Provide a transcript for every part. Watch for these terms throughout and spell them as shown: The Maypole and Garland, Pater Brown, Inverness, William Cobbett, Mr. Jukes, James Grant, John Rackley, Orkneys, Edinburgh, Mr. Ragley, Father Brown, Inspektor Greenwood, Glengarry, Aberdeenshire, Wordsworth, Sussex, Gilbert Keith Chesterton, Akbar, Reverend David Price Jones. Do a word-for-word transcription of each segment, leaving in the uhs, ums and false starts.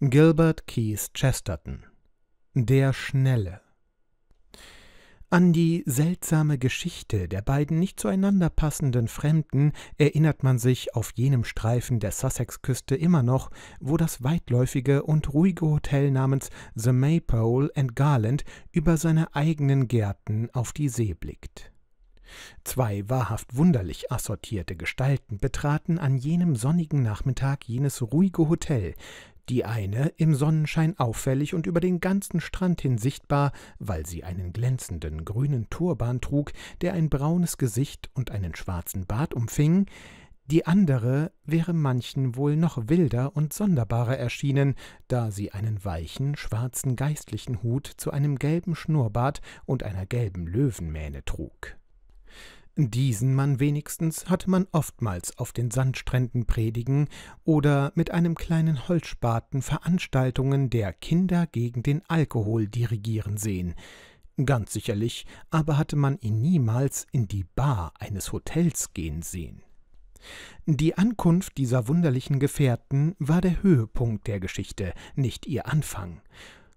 Gilbert Keith Chesterton, der Schnelle. An die seltsame Geschichte der beiden nicht zueinander passenden Fremden erinnert man sich auf jenem Streifen der Sussex-Küste immer noch, wo das weitläufige und ruhige Hotel namens The Maypole and Garland über seine eigenen Gärten auf die See blickt. Zwei wahrhaft wunderlich assortierte Gestalten betraten an jenem sonnigen Nachmittag jenes ruhige Hotel, die eine im Sonnenschein auffällig und über den ganzen Strand hin sichtbar, weil sie einen glänzenden grünen Turban trug, der ein braunes Gesicht und einen schwarzen Bart umfing, die andere wäre manchen wohl noch wilder und sonderbarer erschienen, da sie einen weichen, schwarzen geistlichen Hut zu einem gelben Schnurrbart und einer gelben Löwenmähne trug. Diesen Mann wenigstens hatte man oftmals auf den Sandstränden predigen oder mit einem kleinen Holzspaten Veranstaltungen der Kinder gegen den Alkohol dirigieren sehen. Ganz sicherlich aber hatte man ihn niemals in die Bar eines Hotels gehen sehen. Die Ankunft dieser wunderlichen Gefährten war der Höhepunkt der Geschichte, nicht ihr Anfang.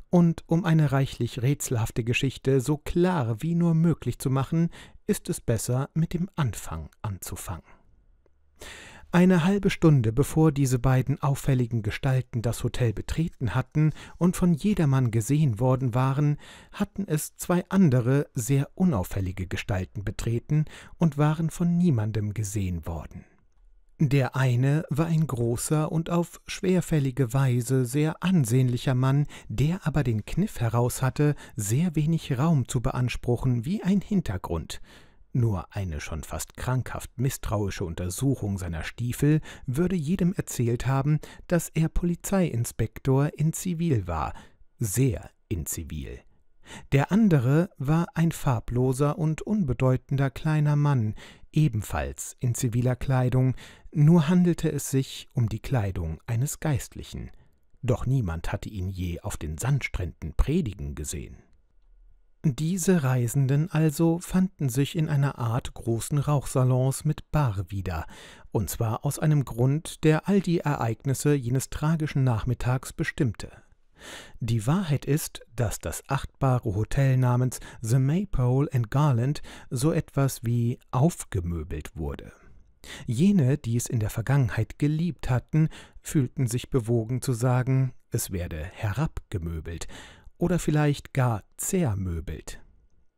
Und um eine reichlich rätselhafte Geschichte so klar wie nur möglich zu machen, ist es besser, mit dem Anfang anzufangen. Eine halbe Stunde bevor diese beiden auffälligen Gestalten das Hotel betreten hatten und von jedermann gesehen worden waren, hatten es zwei andere, sehr unauffällige Gestalten betreten und waren von niemandem gesehen worden. Der eine war ein großer und auf schwerfällige Weise sehr ansehnlicher Mann, der aber den Kniff heraus hatte, sehr wenig Raum zu beanspruchen wie ein Hintergrund. Nur eine schon fast krankhaft misstrauische Untersuchung seiner Stiefel würde jedem erzählt haben, dass er Polizeiinspektor in Zivil war, sehr in Zivil. Der andere war ein farbloser und unbedeutender kleiner Mann, ebenfalls in ziviler Kleidung, nur handelte es sich um die Kleidung eines Geistlichen. Doch niemand hatte ihn je auf den Sandstränden predigen gesehen. Diese Reisenden also fanden sich in einer Art großen Rauchsalons mit Bar wieder, und zwar aus einem Grund, der all die Ereignisse jenes tragischen Nachmittags bestimmte. Die Wahrheit ist, dass das achtbare Hotel namens The Maypole and Garland so etwas wie aufgemöbelt wurde. Jene, die es in der Vergangenheit geliebt hatten, fühlten sich bewogen zu sagen, es werde herabgemöbelt oder vielleicht gar zermöbelt.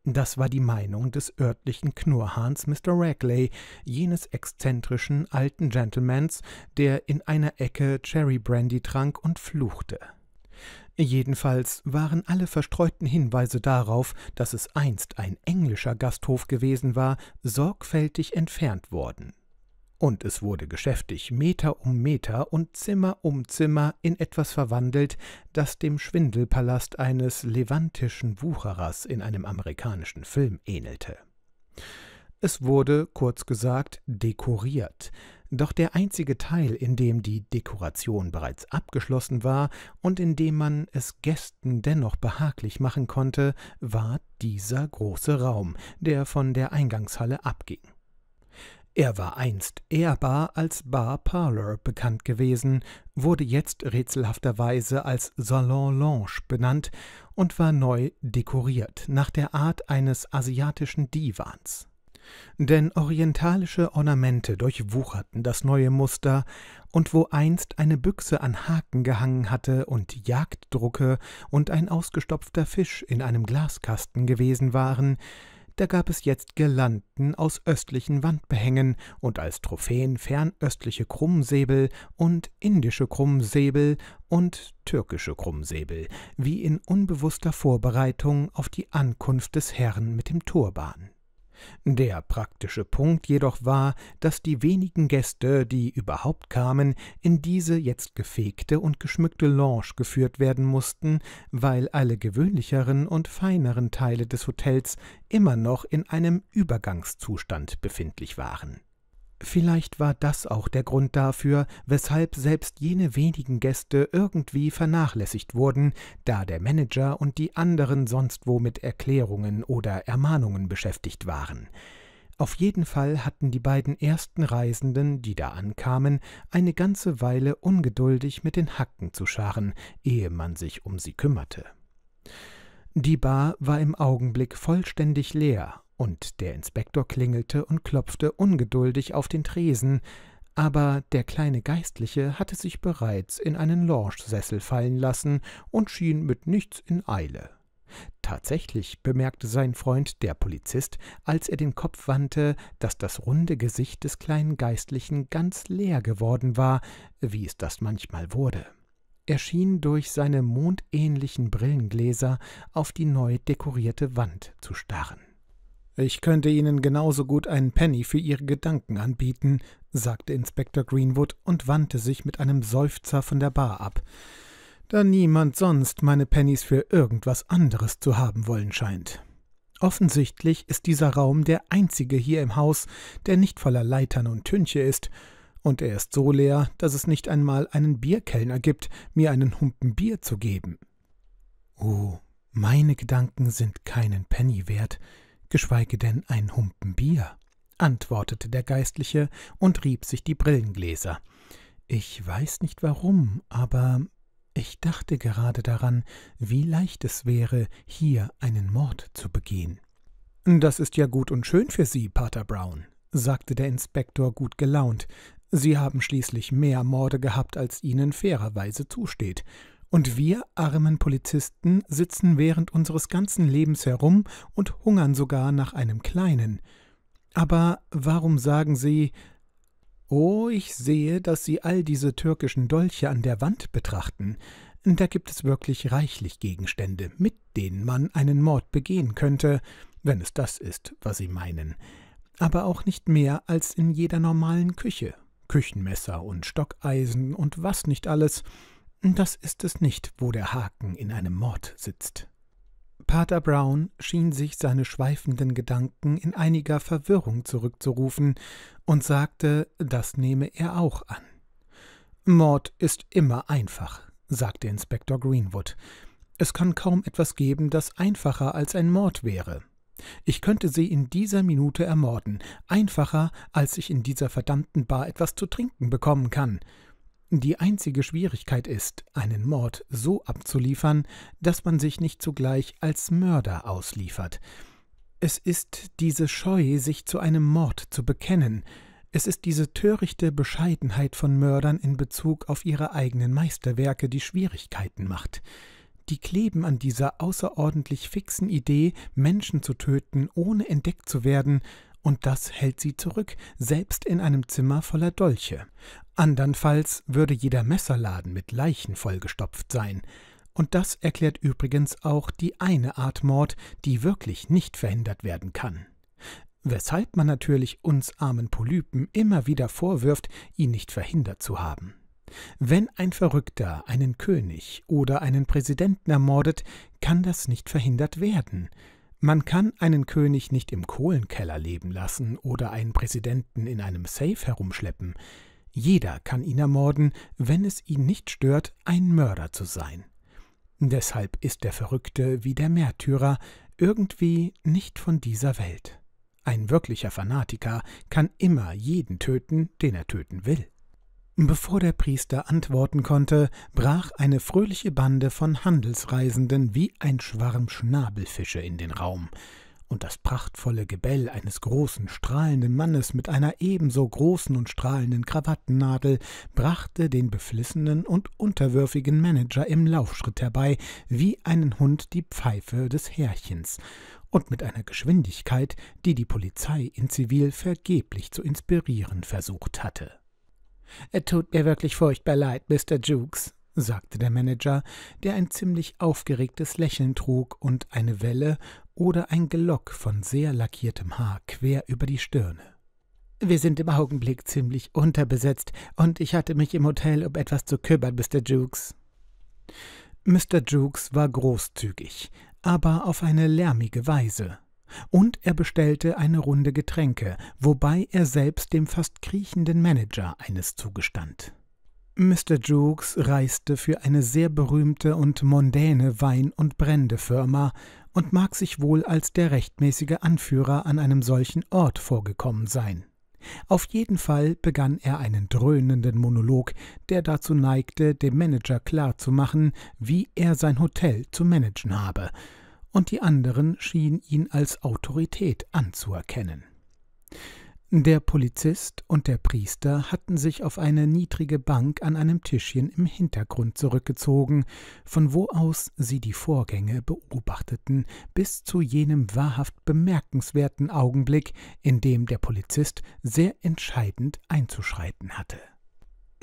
Das war die Meinung des örtlichen Knurrhahns Mister Ragley, jenes exzentrischen alten Gentlemans, der in einer Ecke Cherry Brandy trank und fluchte. Jedenfalls waren alle verstreuten Hinweise darauf, dass es einst ein englischer Gasthof gewesen war, sorgfältig entfernt worden. Und es wurde geschäftig Meter um Meter und Zimmer um Zimmer in etwas verwandelt, das dem Schwindelpalast eines levantischen Wucherers in einem amerikanischen Film ähnelte. Es wurde, kurz gesagt, dekoriert, doch der einzige Teil, in dem die Dekoration bereits abgeschlossen war und in dem man es Gästen dennoch behaglich machen konnte, war dieser große Raum, der von der Eingangshalle abging. Er war einst ehrbar als Bar-Parlor bekannt gewesen, wurde jetzt rätselhafterweise als Salon-Lounge benannt und war neu dekoriert nach der Art eines asiatischen Divans. Denn orientalische Ornamente durchwucherten das neue Muster, und wo einst eine Büchse an Haken gehangen hatte und Jagddrucke und ein ausgestopfter Fisch in einem Glaskasten gewesen waren, da gab es jetzt Girlanden aus östlichen Wandbehängen und als Trophäen fernöstliche Krummsäbel und indische Krummsäbel und türkische Krummsäbel, wie in unbewusster Vorbereitung auf die Ankunft des Herrn mit dem Turban. Der praktische Punkt jedoch war, dass die wenigen Gäste, die überhaupt kamen, in diese jetzt gefegte und geschmückte Lounge geführt werden mussten, weil alle gewöhnlicheren und feineren Teile des Hotels immer noch in einem Übergangszustand befindlich waren. Vielleicht war das auch der Grund dafür, weshalb selbst jene wenigen Gäste irgendwie vernachlässigt wurden, da der Manager und die anderen sonst wo mit Erklärungen oder Ermahnungen beschäftigt waren. Auf jeden Fall hatten die beiden ersten Reisenden, die da ankamen, eine ganze Weile ungeduldig mit den Hacken zu scharren, ehe man sich um sie kümmerte. Die Bar war im Augenblick vollständig leer, und der Inspektor klingelte und klopfte ungeduldig auf den Tresen, aber der kleine Geistliche hatte sich bereits in einen Loungesessel fallen lassen und schien mit nichts in Eile. Tatsächlich, bemerkte sein Freund, der Polizist, als er den Kopf wandte, dass das runde Gesicht des kleinen Geistlichen ganz leer geworden war, wie es das manchmal wurde. Er schien durch seine mondähnlichen Brillengläser auf die neu dekorierte Wand zu starren. »Ich könnte Ihnen genauso gut einen Penny für Ihre Gedanken anbieten«, sagte Inspektor Greenwood und wandte sich mit einem Seufzer von der Bar ab, da niemand sonst meine Pennies für irgendwas anderes zu haben wollen scheint. Offensichtlich ist dieser Raum der einzige hier im Haus, der nicht voller Leitern und Tünche ist, und er ist so leer, dass es nicht einmal einen Bierkellner gibt, mir einen Humpen Bier zu geben. Oh, meine Gedanken sind keinen Penny wert, geschweige denn einen Humpen Bier, antwortete der Geistliche und rieb sich die Brillengläser. Ich weiß nicht warum, aber... Ich dachte gerade daran, wie leicht es wäre, hier einen Mord zu begehen. »Das ist ja gut und schön für Sie, Pater Brown«, sagte der Inspektor gut gelaunt. »Sie haben schließlich mehr Morde gehabt, als Ihnen fairerweise zusteht. Und wir armen Polizisten sitzen während unseres ganzen Lebens herum und hungern sogar nach einem kleinen. Aber warum sagen Sie... »Oh, ich sehe, dass Sie all diese türkischen Dolche an der Wand betrachten. Da gibt es wirklich reichlich Gegenstände, mit denen man einen Mord begehen könnte, wenn es das ist, was Sie meinen. Aber auch nicht mehr als in jeder normalen Küche. Küchenmesser und Stockeisen und was nicht alles. Das ist es nicht, wo der Haken in einem Mord sitzt.« Pater Brown schien sich seine schweifenden Gedanken in einiger Verwirrung zurückzurufen und sagte, das nehme er auch an. »Mord ist immer einfach«, sagte Inspektor Greenwood. »Es kann kaum etwas geben, das einfacher als ein Mord wäre. Ich könnte Sie in dieser Minute ermorden, einfacher, als ich in dieser verdammten Bar etwas zu trinken bekommen kann. Die einzige Schwierigkeit ist, einen Mord so abzuliefern, dass man sich nicht zugleich als Mörder ausliefert. Es ist diese Scheu, sich zu einem Mord zu bekennen. Es ist diese törichte Bescheidenheit von Mördern in Bezug auf ihre eigenen Meisterwerke, die Schwierigkeiten macht. Die kleben an dieser außerordentlich fixen Idee, Menschen zu töten, ohne entdeckt zu werden, und das hält sie zurück, selbst in einem Zimmer voller Dolche. Andernfalls würde jeder Messerladen mit Leichen vollgestopft sein. Und das erklärt übrigens auch die eine Art Mord, die wirklich nicht verhindert werden kann. Weshalb man natürlich uns armen Polypen immer wieder vorwirft, ihn nicht verhindert zu haben. Wenn ein Verrückter einen König oder einen Präsidenten ermordet, kann das nicht verhindert werden. Man kann einen König nicht im Kohlenkeller leben lassen oder einen Präsidenten in einem Safe herumschleppen. Jeder kann ihn ermorden, wenn es ihn nicht stört, ein Mörder zu sein. Deshalb ist der Verrückte wie der Märtyrer irgendwie nicht von dieser Welt. Ein wirklicher Fanatiker kann immer jeden töten, den er töten will. Bevor der Priester antworten konnte, brach eine fröhliche Bande von Handelsreisenden wie ein Schwarm Schnabelfische in den Raum, und das prachtvolle Gebell eines großen, strahlenden Mannes mit einer ebenso großen und strahlenden Krawattennadel brachte den beflissenen und unterwürfigen Manager im Laufschritt herbei, wie einen Hund die Pfeife des Herrchens, und mit einer Geschwindigkeit, die die Polizei in Zivil vergeblich zu inspirieren versucht hatte. »Tut mir wirklich furchtbar leid, Mister Jukes«, sagte der Manager, der ein ziemlich aufgeregtes Lächeln trug und eine Welle oder ein Gelock von sehr lackiertem Haar quer über die Stirne. »Wir sind im Augenblick ziemlich unterbesetzt, und ich hatte mich im Hotel um etwas zu kümmern, Mister Jukes.« Mister Jukes war großzügig, aber auf eine lärmige Weise. Und er bestellte eine Runde Getränke, wobei er selbst dem fast kriechenden Manager eines zugestand. Mister Jukes reiste für eine sehr berühmte und mondäne Wein- und Brändefirma und mag sich wohl als der rechtmäßige Anführer an einem solchen Ort vorgekommen sein. Auf jeden Fall begann er einen dröhnenden Monolog, der dazu neigte, dem Manager klarzumachen, wie er sein Hotel zu managen habe, und die anderen schienen ihn als Autorität anzuerkennen. Der Polizist und der Priester hatten sich auf eine niedrige Bank an einem Tischchen im Hintergrund zurückgezogen, von wo aus sie die Vorgänge beobachteten, bis zu jenem wahrhaft bemerkenswerten Augenblick, in dem der Polizist sehr entscheidend einzuschreiten hatte.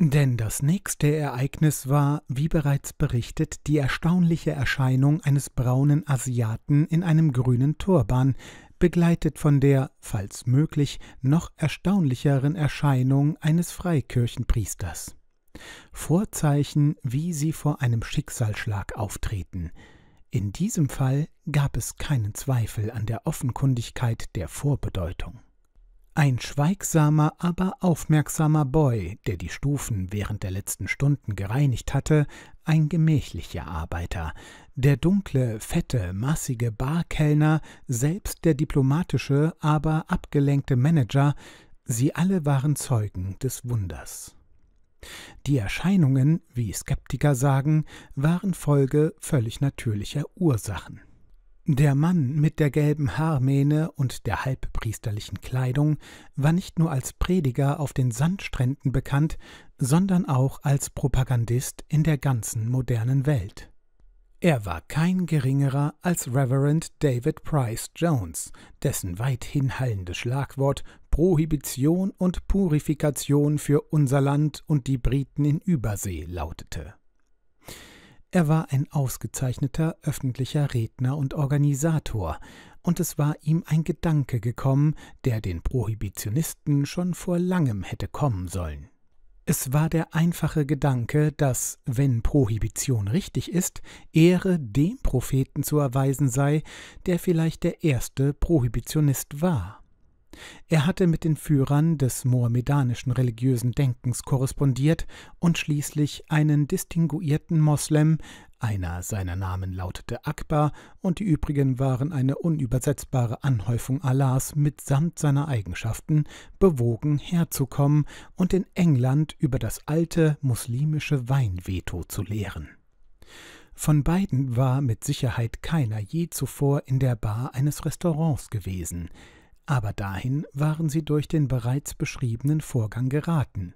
Denn das nächste Ereignis war, wie bereits berichtet, die erstaunliche Erscheinung eines braunen Asiaten in einem grünen Turban, begleitet von der, falls möglich, noch erstaunlicheren Erscheinung eines Freikirchenpriesters. Vorzeichen, wie sie vor einem Schicksalsschlag auftreten. In diesem Fall gab es keinen Zweifel an der Offenkundigkeit der Vorbedeutung. Ein schweigsamer, aber aufmerksamer Boy, der die Stufen während der letzten Stunden gereinigt hatte, ein gemächlicher Arbeiter. Der dunkle, fette, massige Barkellner, selbst der diplomatische, aber abgelenkte Manager, sie alle waren Zeugen des Wunders. Die Erscheinungen, wie Skeptiker sagen, waren Folge völlig natürlicher Ursachen. Der Mann mit der gelben Haarmähne und der halbpriesterlichen Kleidung war nicht nur als Prediger auf den Sandstränden bekannt, sondern auch als Propagandist in der ganzen modernen Welt. Er war kein geringerer als Reverend David Price Jones, dessen weithin hallendes Schlagwort Prohibition und Purifikation für unser Land und die Briten in Übersee lautete. Er war ein ausgezeichneter öffentlicher Redner und Organisator, und es war ihm ein Gedanke gekommen, der den Prohibitionisten schon vor langem hätte kommen sollen. Es war der einfache Gedanke, dass, wenn Prohibition richtig ist, Ehre dem Propheten zu erweisen sei, der vielleicht der erste Prohibitionist war. Er hatte mit den Führern des mohammedanischen religiösen Denkens korrespondiert und schließlich einen distinguierten Moslem, einer seiner Namen lautete Akbar und die übrigen waren eine unübersetzbare Anhäufung Allahs mitsamt seiner Eigenschaften, bewogen herzukommen und in England über das alte muslimische Weinveto zu lehren. Von beiden war mit Sicherheit keiner je zuvor in der Bar eines Restaurants gewesen, aber dahin waren sie durch den bereits beschriebenen Vorgang geraten.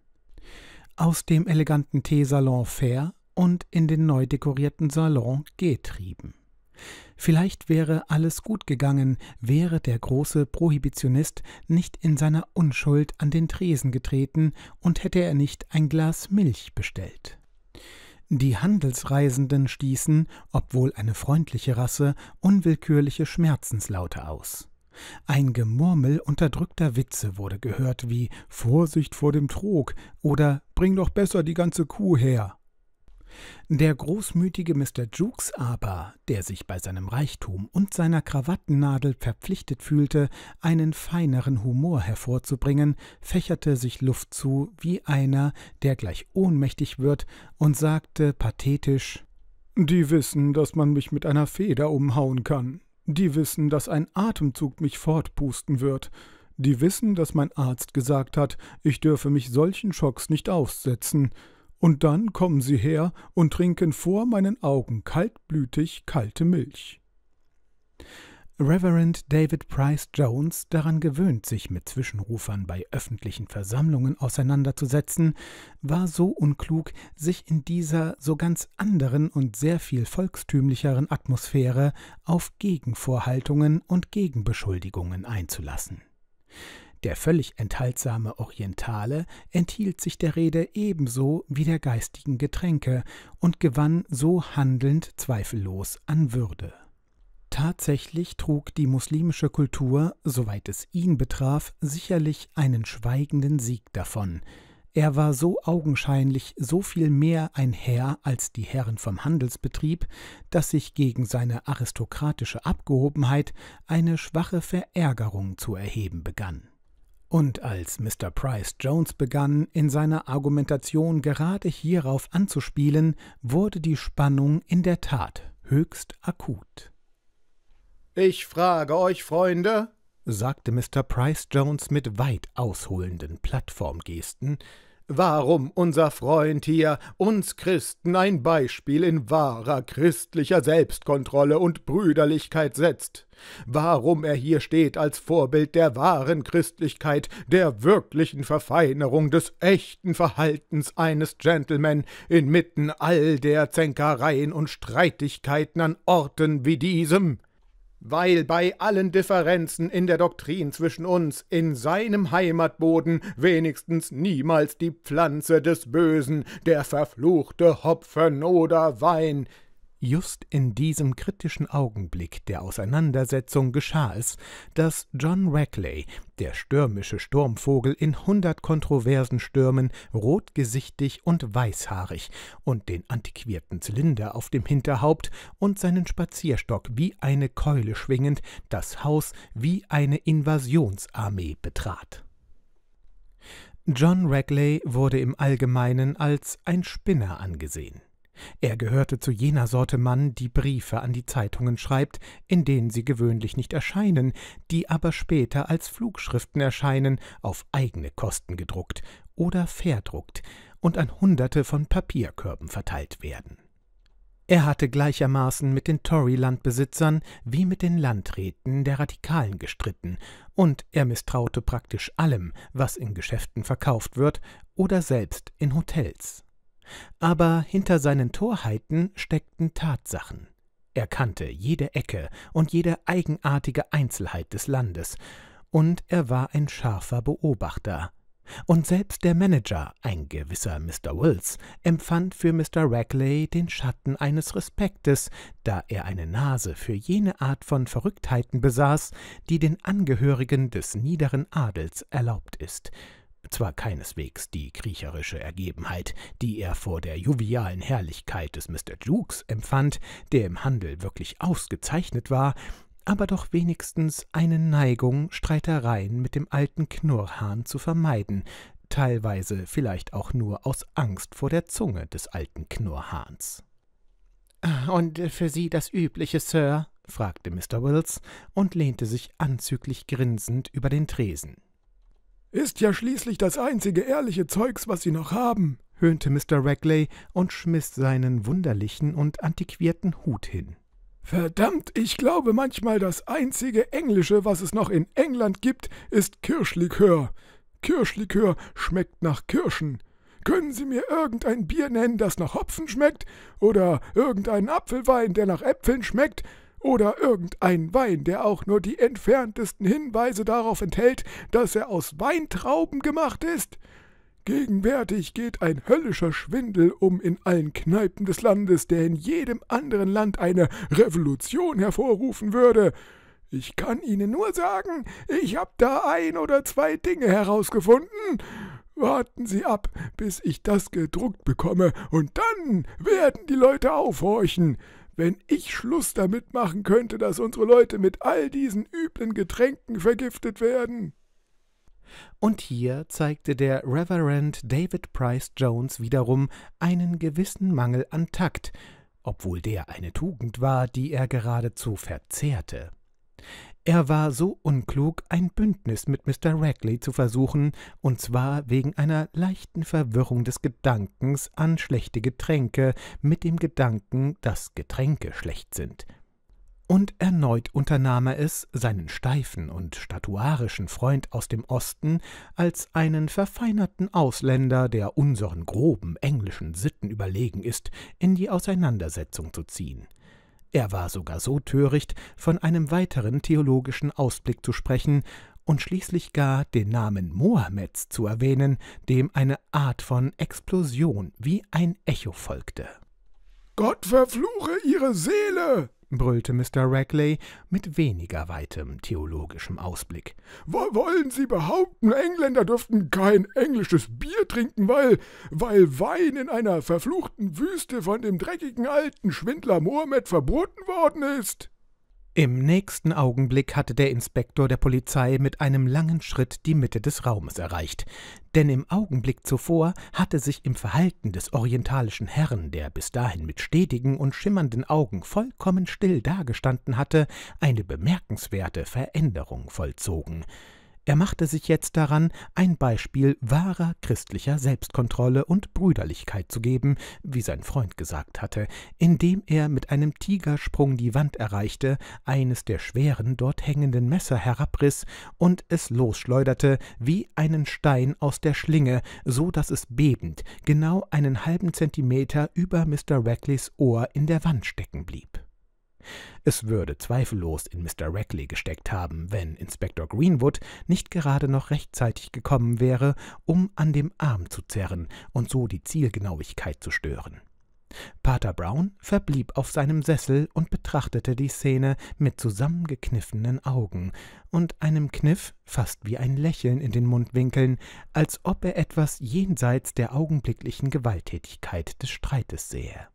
Aus dem eleganten Teesalon Fair und in den neu dekorierten Salon getrieben. Vielleicht wäre alles gut gegangen, wäre der große Prohibitionist nicht in seiner Unschuld an den Tresen getreten und hätte er nicht ein Glas Milch bestellt. Die Handelsreisenden stießen, obwohl eine freundliche Rasse, unwillkürliche Schmerzenslaute aus. Ein Gemurmel unterdrückter Witze wurde gehört wie »Vorsicht vor dem Trog« oder »Bring doch besser die ganze Kuh her«. Der großmütige Mister Jukes aber, der sich bei seinem Reichtum und seiner Krawattennadel verpflichtet fühlte, einen feineren Humor hervorzubringen, fächerte sich Luft zu wie einer, der gleich ohnmächtig wird, und sagte pathetisch »Die wissen, dass man mich mit einer Feder umhauen kann. Die wissen, dass ein Atemzug mich fortpusten wird. Die wissen, dass mein Arzt gesagt hat, ich dürfe mich solchen Schocks nicht aussetzen. Und dann kommen sie her und trinken vor meinen Augen kaltblütig kalte Milch.« Reverend David Price Jones, daran gewöhnt, sich mit Zwischenrufern bei öffentlichen Versammlungen auseinanderzusetzen, war so unklug, sich in dieser so ganz anderen und sehr viel volkstümlicheren Atmosphäre auf Gegenvorhaltungen und Gegenbeschuldigungen einzulassen. Der völlig enthaltsame Orientale enthielt sich der Rede ebenso wie der geistigen Getränke und gewann so handelnd zweifellos an Würde. Tatsächlich trug die muslimische Kultur, soweit es ihn betraf, sicherlich einen schweigenden Sieg davon. Er war so augenscheinlich so viel mehr ein Herr als die Herren vom Handelsbetrieb, dass sich gegen seine aristokratische Abgehobenheit eine schwache Verärgerung zu erheben begann. Und als Mister Price Jones begann, in seiner Argumentation gerade hierauf anzuspielen, wurde die Spannung in der Tat höchst akut. »Ich frage euch, Freunde«, sagte Mister Price Jones mit weit ausholenden Plattformgesten, »warum unser Freund hier uns Christen ein Beispiel in wahrer christlicher Selbstkontrolle und Brüderlichkeit setzt, warum er hier steht als Vorbild der wahren Christlichkeit, der wirklichen Verfeinerung des echten Verhaltens eines Gentleman inmitten all der Zänkereien und Streitigkeiten an Orten wie diesem.« »Weil bei allen Differenzen in der Doktrin zwischen uns in seinem Heimatboden wenigstens niemals die Pflanze des Bösen, der verfluchte Hopfen oder Wein...« Just in diesem kritischen Augenblick der Auseinandersetzung geschah es, dass John Rackley, der stürmische Sturmvogel, in hundert kontroversen Stürmen, rotgesichtig und weißhaarig und den antiquierten Zylinder auf dem Hinterhaupt und seinen Spazierstock wie eine Keule schwingend, das Haus wie eine Invasionsarmee betrat. John Rackley wurde im Allgemeinen als ein Spinner angesehen. Er gehörte zu jener Sorte Mann, die Briefe an die Zeitungen schreibt, in denen sie gewöhnlich nicht erscheinen, die aber später als Flugschriften erscheinen, auf eigene Kosten gedruckt oder verdruckt und an Hunderte von Papierkörben verteilt werden. Er hatte gleichermaßen mit den Tory-Landbesitzern wie mit den Landräten der Radikalen gestritten, und er misstraute praktisch allem, was in Geschäften verkauft wird oder selbst in Hotels. Aber hinter seinen Torheiten steckten Tatsachen. Er kannte jede Ecke und jede eigenartige Einzelheit des Landes, und er war ein scharfer Beobachter. Und selbst der Manager, ein gewisser Mister Wills, empfand für Mister Rackley den Schatten eines Respektes, da er eine Nase für jene Art von Verrücktheiten besaß, die den Angehörigen des niederen Adels erlaubt ist. Zwar keineswegs die kriecherische Ergebenheit, die er vor der jovialen Herrlichkeit des Mister Jukes empfand, der im Handel wirklich ausgezeichnet war, aber doch wenigstens eine Neigung, Streitereien mit dem alten Knurrhahn zu vermeiden, teilweise vielleicht auch nur aus Angst vor der Zunge des alten Knurrhahns. »Und für Sie das Übliche, Sir?« fragte Mister Wills und lehnte sich anzüglich grinsend über den Tresen. »Ist ja schließlich das einzige ehrliche Zeugs, was Sie noch haben«, höhnte Mister Rackley und schmiss seinen wunderlichen und antiquierten Hut hin. »Verdammt, ich glaube manchmal, das einzige Englische, was es noch in England gibt, ist Kirschlikör. Kirschlikör schmeckt nach Kirschen. Können Sie mir irgendein Bier nennen, das nach Hopfen schmeckt, oder irgendeinen Apfelwein, der nach Äpfeln schmeckt, oder irgendein Wein, der auch nur die entferntesten Hinweise darauf enthält, dass er aus Weintrauben gemacht ist? Gegenwärtig geht ein höllischer Schwindel um in allen Kneipen des Landes, der in jedem anderen Land eine Revolution hervorrufen würde. Ich kann Ihnen nur sagen, ich habe da ein oder zwei Dinge herausgefunden. Warten Sie ab, bis ich das gedruckt bekomme, und dann werden die Leute aufhorchen. Wenn ich Schluss damit machen könnte, dass unsere Leute mit all diesen üblen Getränken vergiftet werden.« Und hier zeigte der Reverend David Price Jones wiederum einen gewissen Mangel an Takt, obwohl der eine Tugend war, die er geradezu verzehrte. Er war so unklug, ein Bündnis mit Mister Rackley zu versuchen, und zwar wegen einer leichten Verwirrung des Gedankens an schlechte Getränke mit dem Gedanken, dass Getränke schlecht sind. Und erneut unternahm er es, seinen steifen und statuarischen Freund aus dem Osten als einen verfeinerten Ausländer, der unseren groben englischen Sitten überlegen ist, in die Auseinandersetzung zu ziehen. Er war sogar so töricht, von einem weiteren theologischen Ausblick zu sprechen und schließlich gar den Namen Mohammeds zu erwähnen, dem eine Art von Explosion wie ein Echo folgte. »Gott verfluche Ihre Seele«, brüllte Mister Rackley mit weniger weitem theologischem Ausblick. »Wollen Sie behaupten, Engländer dürften kein englisches Bier trinken, weil, weil Wein in einer verfluchten Wüste von dem dreckigen alten Schwindler Mohammed verboten worden ist?« Im nächsten Augenblick hatte der Inspektor der Polizei mit einem langen Schritt die Mitte des Raumes erreicht, denn im Augenblick zuvor hatte sich im Verhalten des orientalischen Herrn, der bis dahin mit stetigen und schimmernden Augen vollkommen still dagestanden hatte, eine bemerkenswerte Veränderung vollzogen. Er machte sich jetzt daran, ein Beispiel wahrer christlicher Selbstkontrolle und Brüderlichkeit zu geben, wie sein Freund gesagt hatte, indem er mit einem Tigersprung die Wand erreichte, eines der schweren, dort hängenden Messer herabriss und es losschleuderte wie einen Stein aus der Schlinge, so dass es bebend genau einen halben Zentimeter über Mister Rackleys Ohr in der Wand stecken blieb. Es würde zweifellos in Mister Ragley gesteckt haben, wenn Inspektor Greenwood nicht gerade noch rechtzeitig gekommen wäre, um an dem Arm zu zerren und so die Zielgenauigkeit zu stören. Pater Brown verblieb auf seinem Sessel und betrachtete die Szene mit zusammengekniffenen Augen und einem Kniff fast wie ein Lächeln in den Mundwinkeln, als ob er etwas jenseits der augenblicklichen Gewalttätigkeit des Streites sähe.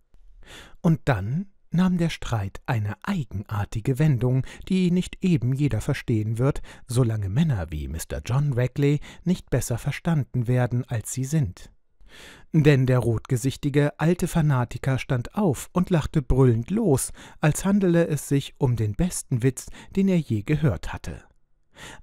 Und dann nahm der Streit eine eigenartige Wendung, die nicht eben jeder verstehen wird, solange Männer wie Mister John Rackley nicht besser verstanden werden, als sie sind. Denn der rotgesichtige alte Fanatiker stand auf und lachte brüllend los, als handele es sich um den besten Witz, den er je gehört hatte.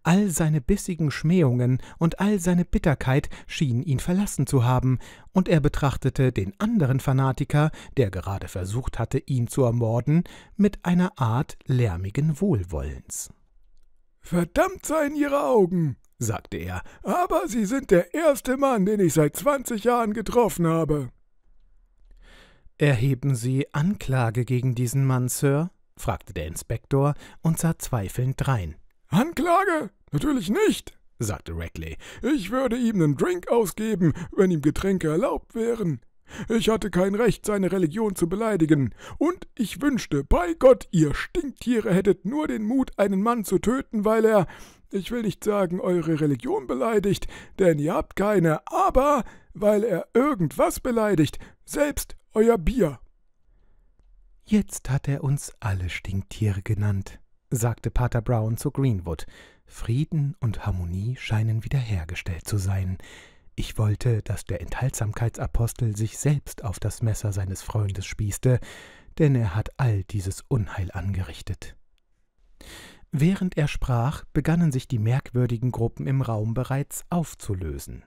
All seine bissigen Schmähungen und all seine Bitterkeit schienen ihn verlassen zu haben, und er betrachtete den anderen Fanatiker, der gerade versucht hatte, ihn zu ermorden, mit einer Art lärmigen Wohlwollens. »Verdammt seien Ihre Augen«, sagte er, »aber Sie sind der erste Mann, den ich seit zwanzig Jahren getroffen habe.« »Erheben Sie Anklage gegen diesen Mann, Sir?« fragte der Inspektor und sah zweifelnd drein. »Anklage? Natürlich nicht«, sagte Rackley. »Ich würde ihm einen Drink ausgeben, wenn ihm Getränke erlaubt wären. Ich hatte kein Recht, seine Religion zu beleidigen. Und ich wünschte, bei Gott, ihr Stinktiere hättet nur den Mut, einen Mann zu töten, weil er, ich will nicht sagen, eure Religion beleidigt, denn ihr habt keine, aber weil er irgendwas beleidigt, selbst euer Bier.« »Jetzt hat er uns alle Stinktiere genannt«, sagte Pater Brown zu Greenwood. »Frieden und Harmonie scheinen wiederhergestellt zu sein. Ich wollte, dass der Enthaltsamkeitsapostel sich selbst auf das Messer seines Freundes spießte, denn er hat all dieses Unheil angerichtet.« Während er sprach, begannen sich die merkwürdigen Gruppen im Raum bereits aufzulösen.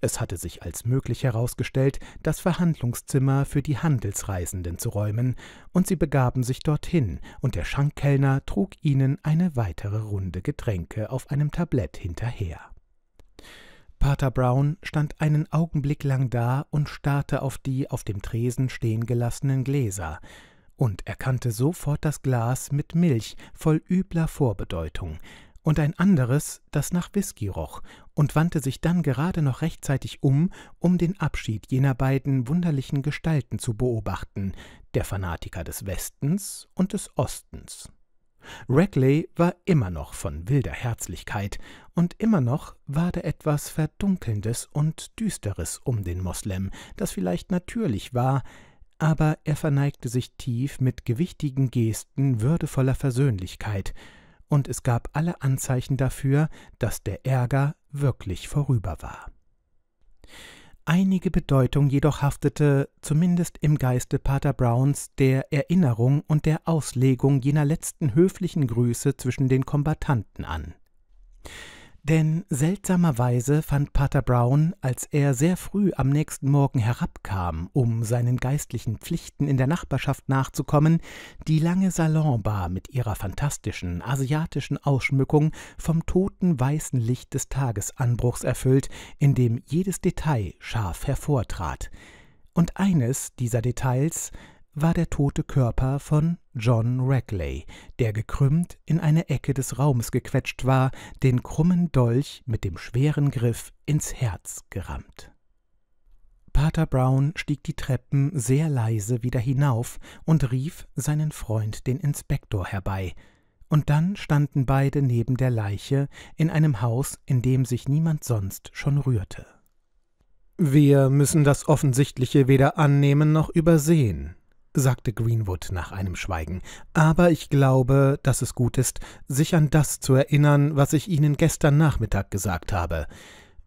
Es hatte sich als möglich herausgestellt, das Verhandlungszimmer für die Handelsreisenden zu räumen, und sie begaben sich dorthin, und der Schankkellner trug ihnen eine weitere Runde Getränke auf einem Tablett hinterher. Pater Brown stand einen Augenblick lang da und starrte auf die auf dem Tresen stehen gelassenen Gläser, und erkannte sofort das Glas mit Milch voll übler Vorbedeutung und ein anderes, das nach Whisky roch, und wandte sich dann gerade noch rechtzeitig um, um den Abschied jener beiden wunderlichen Gestalten zu beobachten, der Fanatiker des Westens und des Ostens. Rackley war immer noch von wilder Herzlichkeit, und immer noch war da etwas Verdunkelndes und Düsteres um den Moslem, das vielleicht natürlich war, aber er verneigte sich tief mit gewichtigen Gesten würdevoller Versöhnlichkeit, und es gab alle Anzeichen dafür, dass der Ärger wirklich vorüber war. Einige Bedeutung jedoch haftete, zumindest im Geiste Pater Browns, der Erinnerung und der Auslegung jener letzten höflichen Grüße zwischen den Kombattanten an. Denn seltsamerweise fand Pater Brown, als er sehr früh am nächsten Morgen herabkam, um seinen geistlichen Pflichten in der Nachbarschaft nachzukommen, die lange Salonbar mit ihrer fantastischen, asiatischen Ausschmückung vom toten weißen Licht des Tagesanbruchs erfüllt, in dem jedes Detail scharf hervortrat. Und eines dieser Details war der tote Körper von John Rackley, der gekrümmt in eine Ecke des Raumes gequetscht war, den krummen Dolch mit dem schweren Griff ins Herz gerammt. Pater Brown stieg die Treppen sehr leise wieder hinauf und rief seinen Freund, den Inspektor, herbei, und dann standen beide neben der Leiche in einem Haus, in dem sich niemand sonst schon rührte. »Wir müssen das Offensichtliche weder annehmen noch übersehen«, sagte Greenwood nach einem Schweigen, aber ich glaube, dass es gut ist, sich an das zu erinnern, was ich Ihnen gestern Nachmittag gesagt habe.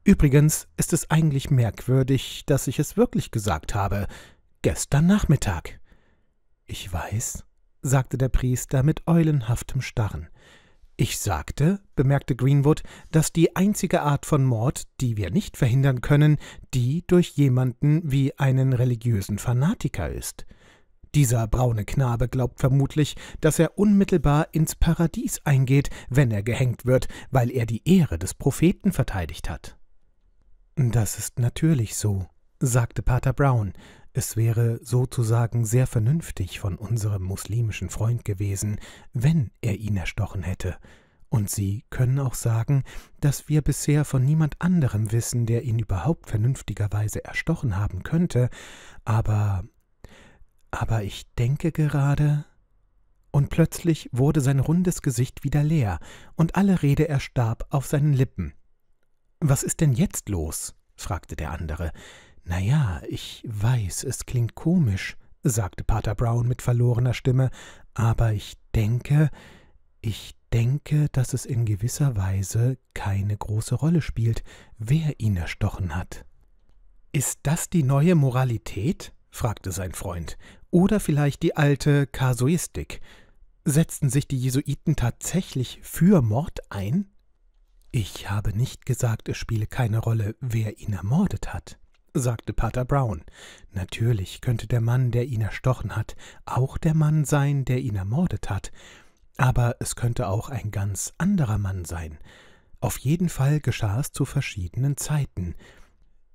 Übrigens ist es eigentlich merkwürdig, dass ich es wirklich gesagt habe. Gestern Nachmittag. Ich weiß, sagte der Priester mit eulenhaftem Starren. Ich sagte, bemerkte Greenwood, dass die einzige Art von Mord, die wir nicht verhindern können, die durch jemanden wie einen religiösen Fanatiker ist. Dieser braune Knabe glaubt vermutlich, dass er unmittelbar ins Paradies eingeht, wenn er gehängt wird, weil er die Ehre des Propheten verteidigt hat. Das ist natürlich so, sagte Pater Brown. Es wäre sozusagen sehr vernünftig von unserem muslimischen Freund gewesen, wenn er ihn erstochen hätte. Und Sie können auch sagen, dass wir bisher von niemand anderem wissen, der ihn überhaupt vernünftigerweise erstochen haben könnte, aber... aber ich denke gerade... Und plötzlich wurde sein rundes Gesicht wieder leer, und alle Rede erstarb auf seinen Lippen. »Was ist denn jetzt los?« fragte der andere. »Na ja, ich weiß, es klingt komisch«, sagte Pater Brown mit verlorener Stimme, »aber ich denke, ich denke, dass es in gewisser Weise keine große Rolle spielt, wer ihn erstochen hat.« »Ist das die neue Moralität?« fragte sein Freund, »oder vielleicht die alte Kasuistik. Setzten sich die Jesuiten tatsächlich für Mord ein?« »Ich habe nicht gesagt, es spiele keine Rolle, wer ihn ermordet hat«, sagte Pater Brown. »Natürlich könnte der Mann, der ihn erstochen hat, auch der Mann sein, der ihn ermordet hat. Aber es könnte auch ein ganz anderer Mann sein. Auf jeden Fall geschah es zu verschiedenen Zeiten.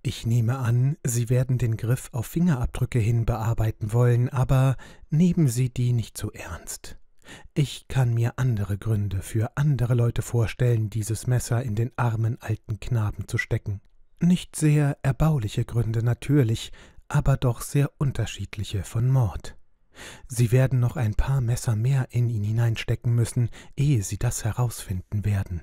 Ich nehme an, Sie werden den Griff auf Fingerabdrücke hin bearbeiten wollen, aber nehmen Sie die nicht so ernst. Ich kann mir andere Gründe für andere Leute vorstellen, dieses Messer in den armen alten Knaben zu stecken. Nicht sehr erbauliche Gründe natürlich, aber doch sehr unterschiedliche von Mord. Sie werden noch ein paar Messer mehr in ihn hineinstecken müssen, ehe Sie das herausfinden werden.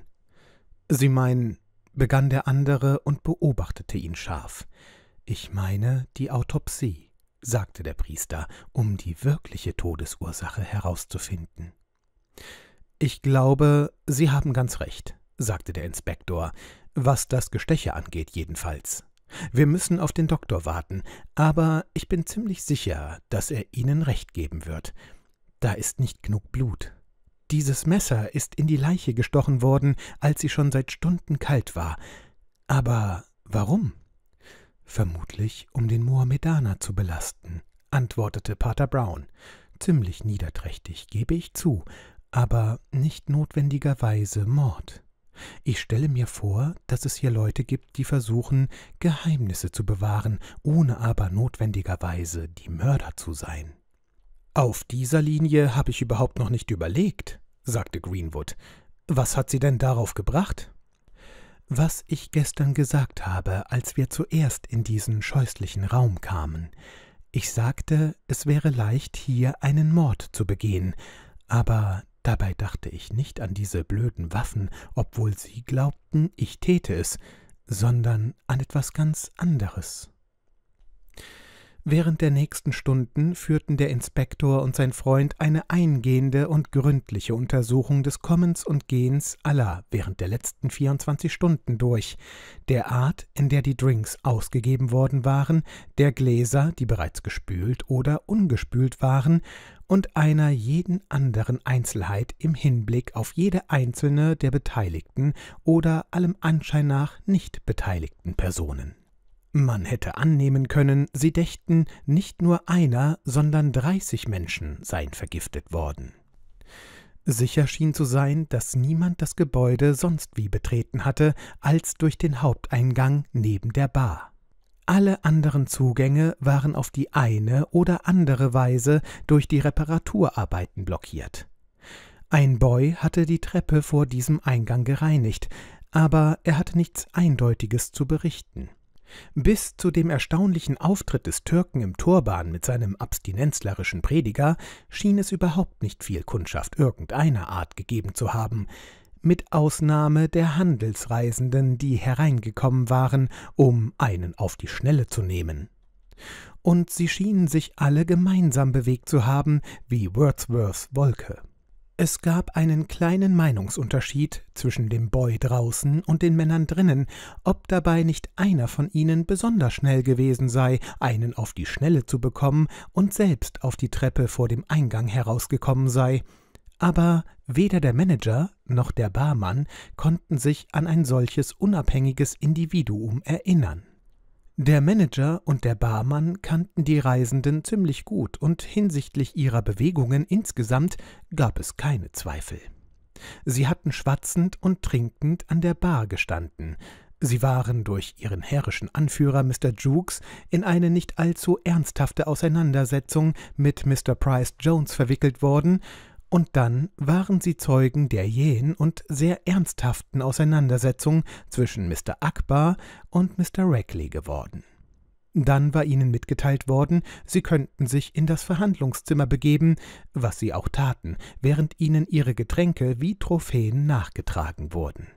Sie meinen, begann der andere und beobachtete ihn scharf. Ich meine die Autopsie, sagte der Priester, um die wirkliche Todesursache herauszufinden. Ich glaube, Sie haben ganz recht, sagte der Inspektor, was das Gesteche angeht jedenfalls. Wir müssen auf den Doktor warten, aber ich bin ziemlich sicher, dass er Ihnen recht geben wird. Da ist nicht genug Blut. Dieses Messer ist in die Leiche gestochen worden, als sie schon seit Stunden kalt war. Aber warum? Vermutlich, um den Mohammedaner zu belasten, antwortete Pater Brown. Ziemlich niederträchtig, gebe ich zu, aber nicht notwendigerweise Mord. Ich stelle mir vor, dass es hier Leute gibt, die versuchen, Geheimnisse zu bewahren, ohne aber notwendigerweise die Mörder zu sein. »Auf dieser Linie habe ich überhaupt noch nicht überlegt«, sagte Greenwood. »Was hat Sie denn darauf gebracht?« »Was ich gestern gesagt habe, als wir zuerst in diesen scheußlichen Raum kamen. Ich sagte, es wäre leicht, hier einen Mord zu begehen, aber dabei dachte ich nicht an diese blöden Waffen, obwohl sie glaubten, ich täte es, sondern an etwas ganz anderes.« Während der nächsten Stunden führten der Inspektor und sein Freund eine eingehende und gründliche Untersuchung des Kommens und Gehens aller während der letzten vierundzwanzig Stunden durch, der Art, in der die Drinks ausgegeben worden waren, der Gläser, die bereits gespült oder ungespült waren, und einer jeden anderen Einzelheit im Hinblick auf jede einzelne der beteiligten oder allem Anschein nach nicht beteiligten Personen. Man hätte annehmen können, sie dächten, nicht nur einer, sondern dreißig Menschen seien vergiftet worden. Sicher schien zu sein, dass niemand das Gebäude sonst wie betreten hatte, als durch den Haupteingang neben der Bar. Alle anderen Zugänge waren auf die eine oder andere Weise durch die Reparaturarbeiten blockiert. Ein Boy hatte die Treppe vor diesem Eingang gereinigt, aber er hatte nichts Eindeutiges zu berichten. Bis zu dem erstaunlichen Auftritt des Türken im Turban mit seinem abstinenzlerischen Prediger schien es überhaupt nicht viel Kundschaft irgendeiner Art gegeben zu haben, mit Ausnahme der Handelsreisenden, die hereingekommen waren, um einen auf die Schnelle zu nehmen. und sie schienen sich alle gemeinsam bewegt zu haben, wie Wordsworths Wolke. Es gab einen kleinen Meinungsunterschied zwischen dem Boy draußen und den Männern drinnen, ob dabei nicht einer von ihnen besonders schnell gewesen sei, einen auf die Schnelle zu bekommen und selbst auf die Treppe vor dem Eingang herausgekommen sei. Aber weder der Manager noch der Barmann konnten sich an ein solches unabhängiges Individuum erinnern. Der Manager und der Barmann kannten die Reisenden ziemlich gut und hinsichtlich ihrer Bewegungen insgesamt gab es keine Zweifel. Sie hatten schwatzend und trinkend an der Bar gestanden. Sie waren durch ihren herrischen Anführer Mister Jukes in eine nicht allzu ernsthafte Auseinandersetzung mit Mister Price Jones verwickelt worden, und dann waren sie Zeugen der jähen und sehr ernsthaften Auseinandersetzung zwischen Mister Akbar und Mister Ragley geworden. Dann war ihnen mitgeteilt worden, sie könnten sich in das Verhandlungszimmer begeben, was sie auch taten, während ihnen ihre Getränke wie Trophäen nachgetragen wurden.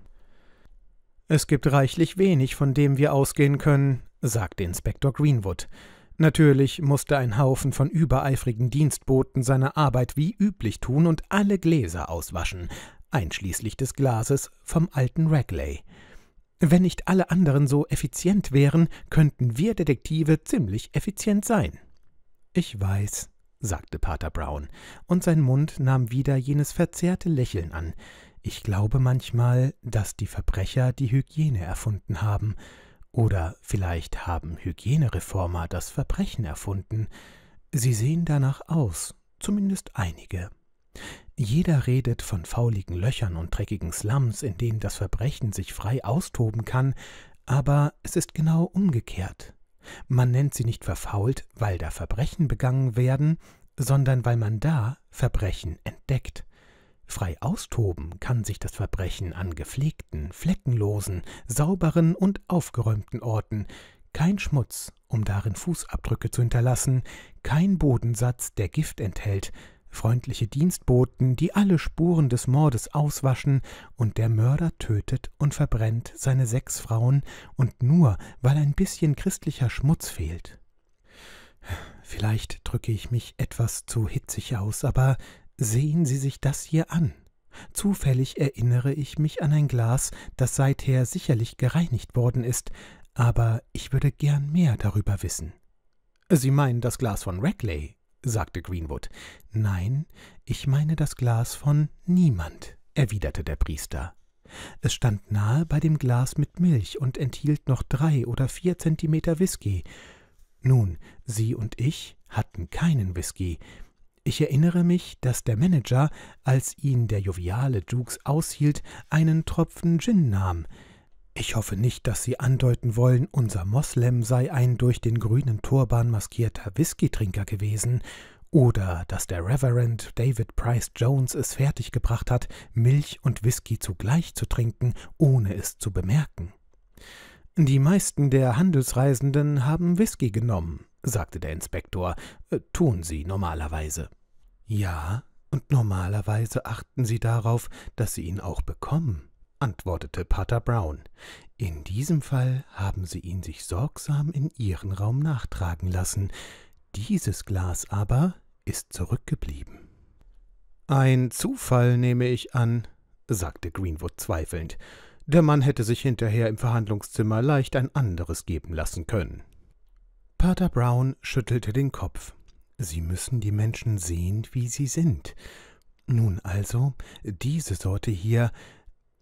»Es gibt reichlich wenig, von dem wir ausgehen können«, sagte Inspektor Greenwood. Natürlich musste ein Haufen von übereifrigen Dienstboten seine Arbeit wie üblich tun und alle Gläser auswaschen, einschließlich des Glases vom alten Ragley. Wenn nicht alle anderen so effizient wären, könnten wir Detektive ziemlich effizient sein. »Ich weiß«, sagte Pater Brown, und sein Mund nahm wieder jenes verzerrte Lächeln an. »Ich glaube manchmal, dass die Verbrecher die Hygiene erfunden haben.« Oder vielleicht haben Hygienereformer das Verbrechen erfunden. Sie sehen danach aus, zumindest einige. Jeder redet von fauligen Löchern und dreckigen Slums, in denen das Verbrechen sich frei austoben kann, aber es ist genau umgekehrt. Man nennt sie nicht verfault, weil da Verbrechen begangen werden, sondern weil man da Verbrechen entdeckt. Frei austoben kann sich das Verbrechen an gepflegten, fleckenlosen, sauberen und aufgeräumten Orten, kein Schmutz, um darin Fußabdrücke zu hinterlassen, kein Bodensatz, der Gift enthält, freundliche Dienstboten, die alle Spuren des Mordes auswaschen, und der Mörder tötet und verbrennt seine sechs Frauen, und nur, weil ein bisschen christlicher Schmutz fehlt. Vielleicht drücke ich mich etwas zu hitzig aus, aber sehen Sie sich das hier an. Zufällig erinnere ich mich an ein Glas, das seither sicherlich gereinigt worden ist, aber ich würde gern mehr darüber wissen. »Sie meinen das Glas von Ragley?« sagte Greenwood. »Nein, ich meine das Glas von niemand«, erwiderte der Priester. Es stand nahe bei dem Glas mit Milch und enthielt noch drei oder vier Zentimeter Whisky. Nun, Sie und ich hatten keinen Whisky. Ich erinnere mich, dass der Manager, als ihn der joviale Jukes aushielt, einen Tropfen Gin nahm. Ich hoffe nicht, dass Sie andeuten wollen, unser Moslem sei ein durch den grünen Turban maskierter Whiskytrinker gewesen, oder dass der Reverend David Price Jones es fertiggebracht hat, Milch und Whisky zugleich zu trinken, ohne es zu bemerken. Die meisten der Handelsreisenden haben Whisky genommen, sagte der Inspektor, tun Sie normalerweise. Ja, und normalerweise achten Sie darauf, dass Sie ihn auch bekommen, antwortete Pater Brown. In diesem Fall haben Sie ihn sich sorgsam in Ihren Raum nachtragen lassen. Dieses Glas aber ist zurückgeblieben. Ein Zufall, nehme ich an, sagte Greenwood zweifelnd. Der Mann hätte sich hinterher im Verhandlungszimmer leicht ein anderes geben lassen können. Pater Brown schüttelte den Kopf. »Sie müssen die Menschen sehen, wie sie sind. Nun also, diese Sorte hier,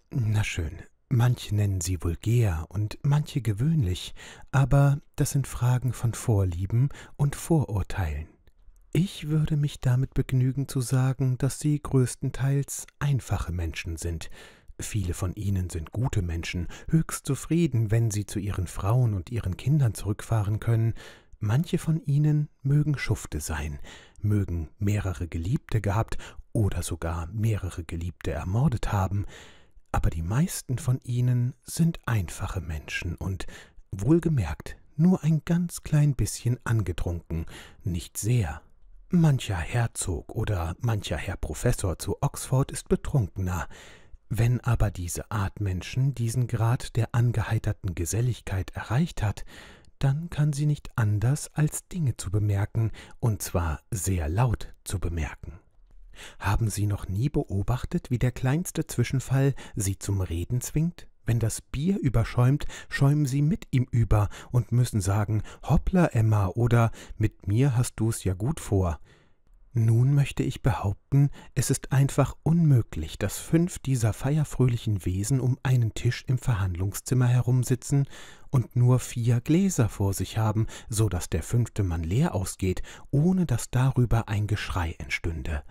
na schön, manche nennen sie vulgär und manche gewöhnlich, aber das sind Fragen von Vorlieben und Vorurteilen. Ich würde mich damit begnügen zu sagen, dass sie größtenteils einfache Menschen sind. Viele von ihnen sind gute Menschen, höchst zufrieden, wenn sie zu ihren Frauen und ihren Kindern zurückfahren können. Manche von ihnen mögen Schufte sein, mögen mehrere Geliebte gehabt oder sogar mehrere Geliebte ermordet haben. Aber die meisten von ihnen sind einfache Menschen und, wohlgemerkt, nur ein ganz klein bisschen angetrunken, nicht sehr. Mancher Herzog oder mancher Herr Professor zu Oxford ist betrunkener. Wenn aber diese Art Menschen diesen Grad der angeheiterten Geselligkeit erreicht hat, dann kann sie nicht anders, als Dinge zu bemerken, und zwar sehr laut zu bemerken. Haben Sie noch nie beobachtet, wie der kleinste Zwischenfall Sie zum Reden zwingt? Wenn das Bier überschäumt, schäumen Sie mit ihm über und müssen sagen, »Hoppla, Emma« oder »Mit mir hast du's ja gut vor«. Nun möchte ich behaupten, es ist einfach unmöglich, dass fünf dieser feierfröhlichen Wesen um einen Tisch im Verhandlungszimmer herumsitzen und nur vier Gläser vor sich haben, so dass der fünfte Mann leer ausgeht, ohne dass darüber ein Geschrei entstünde.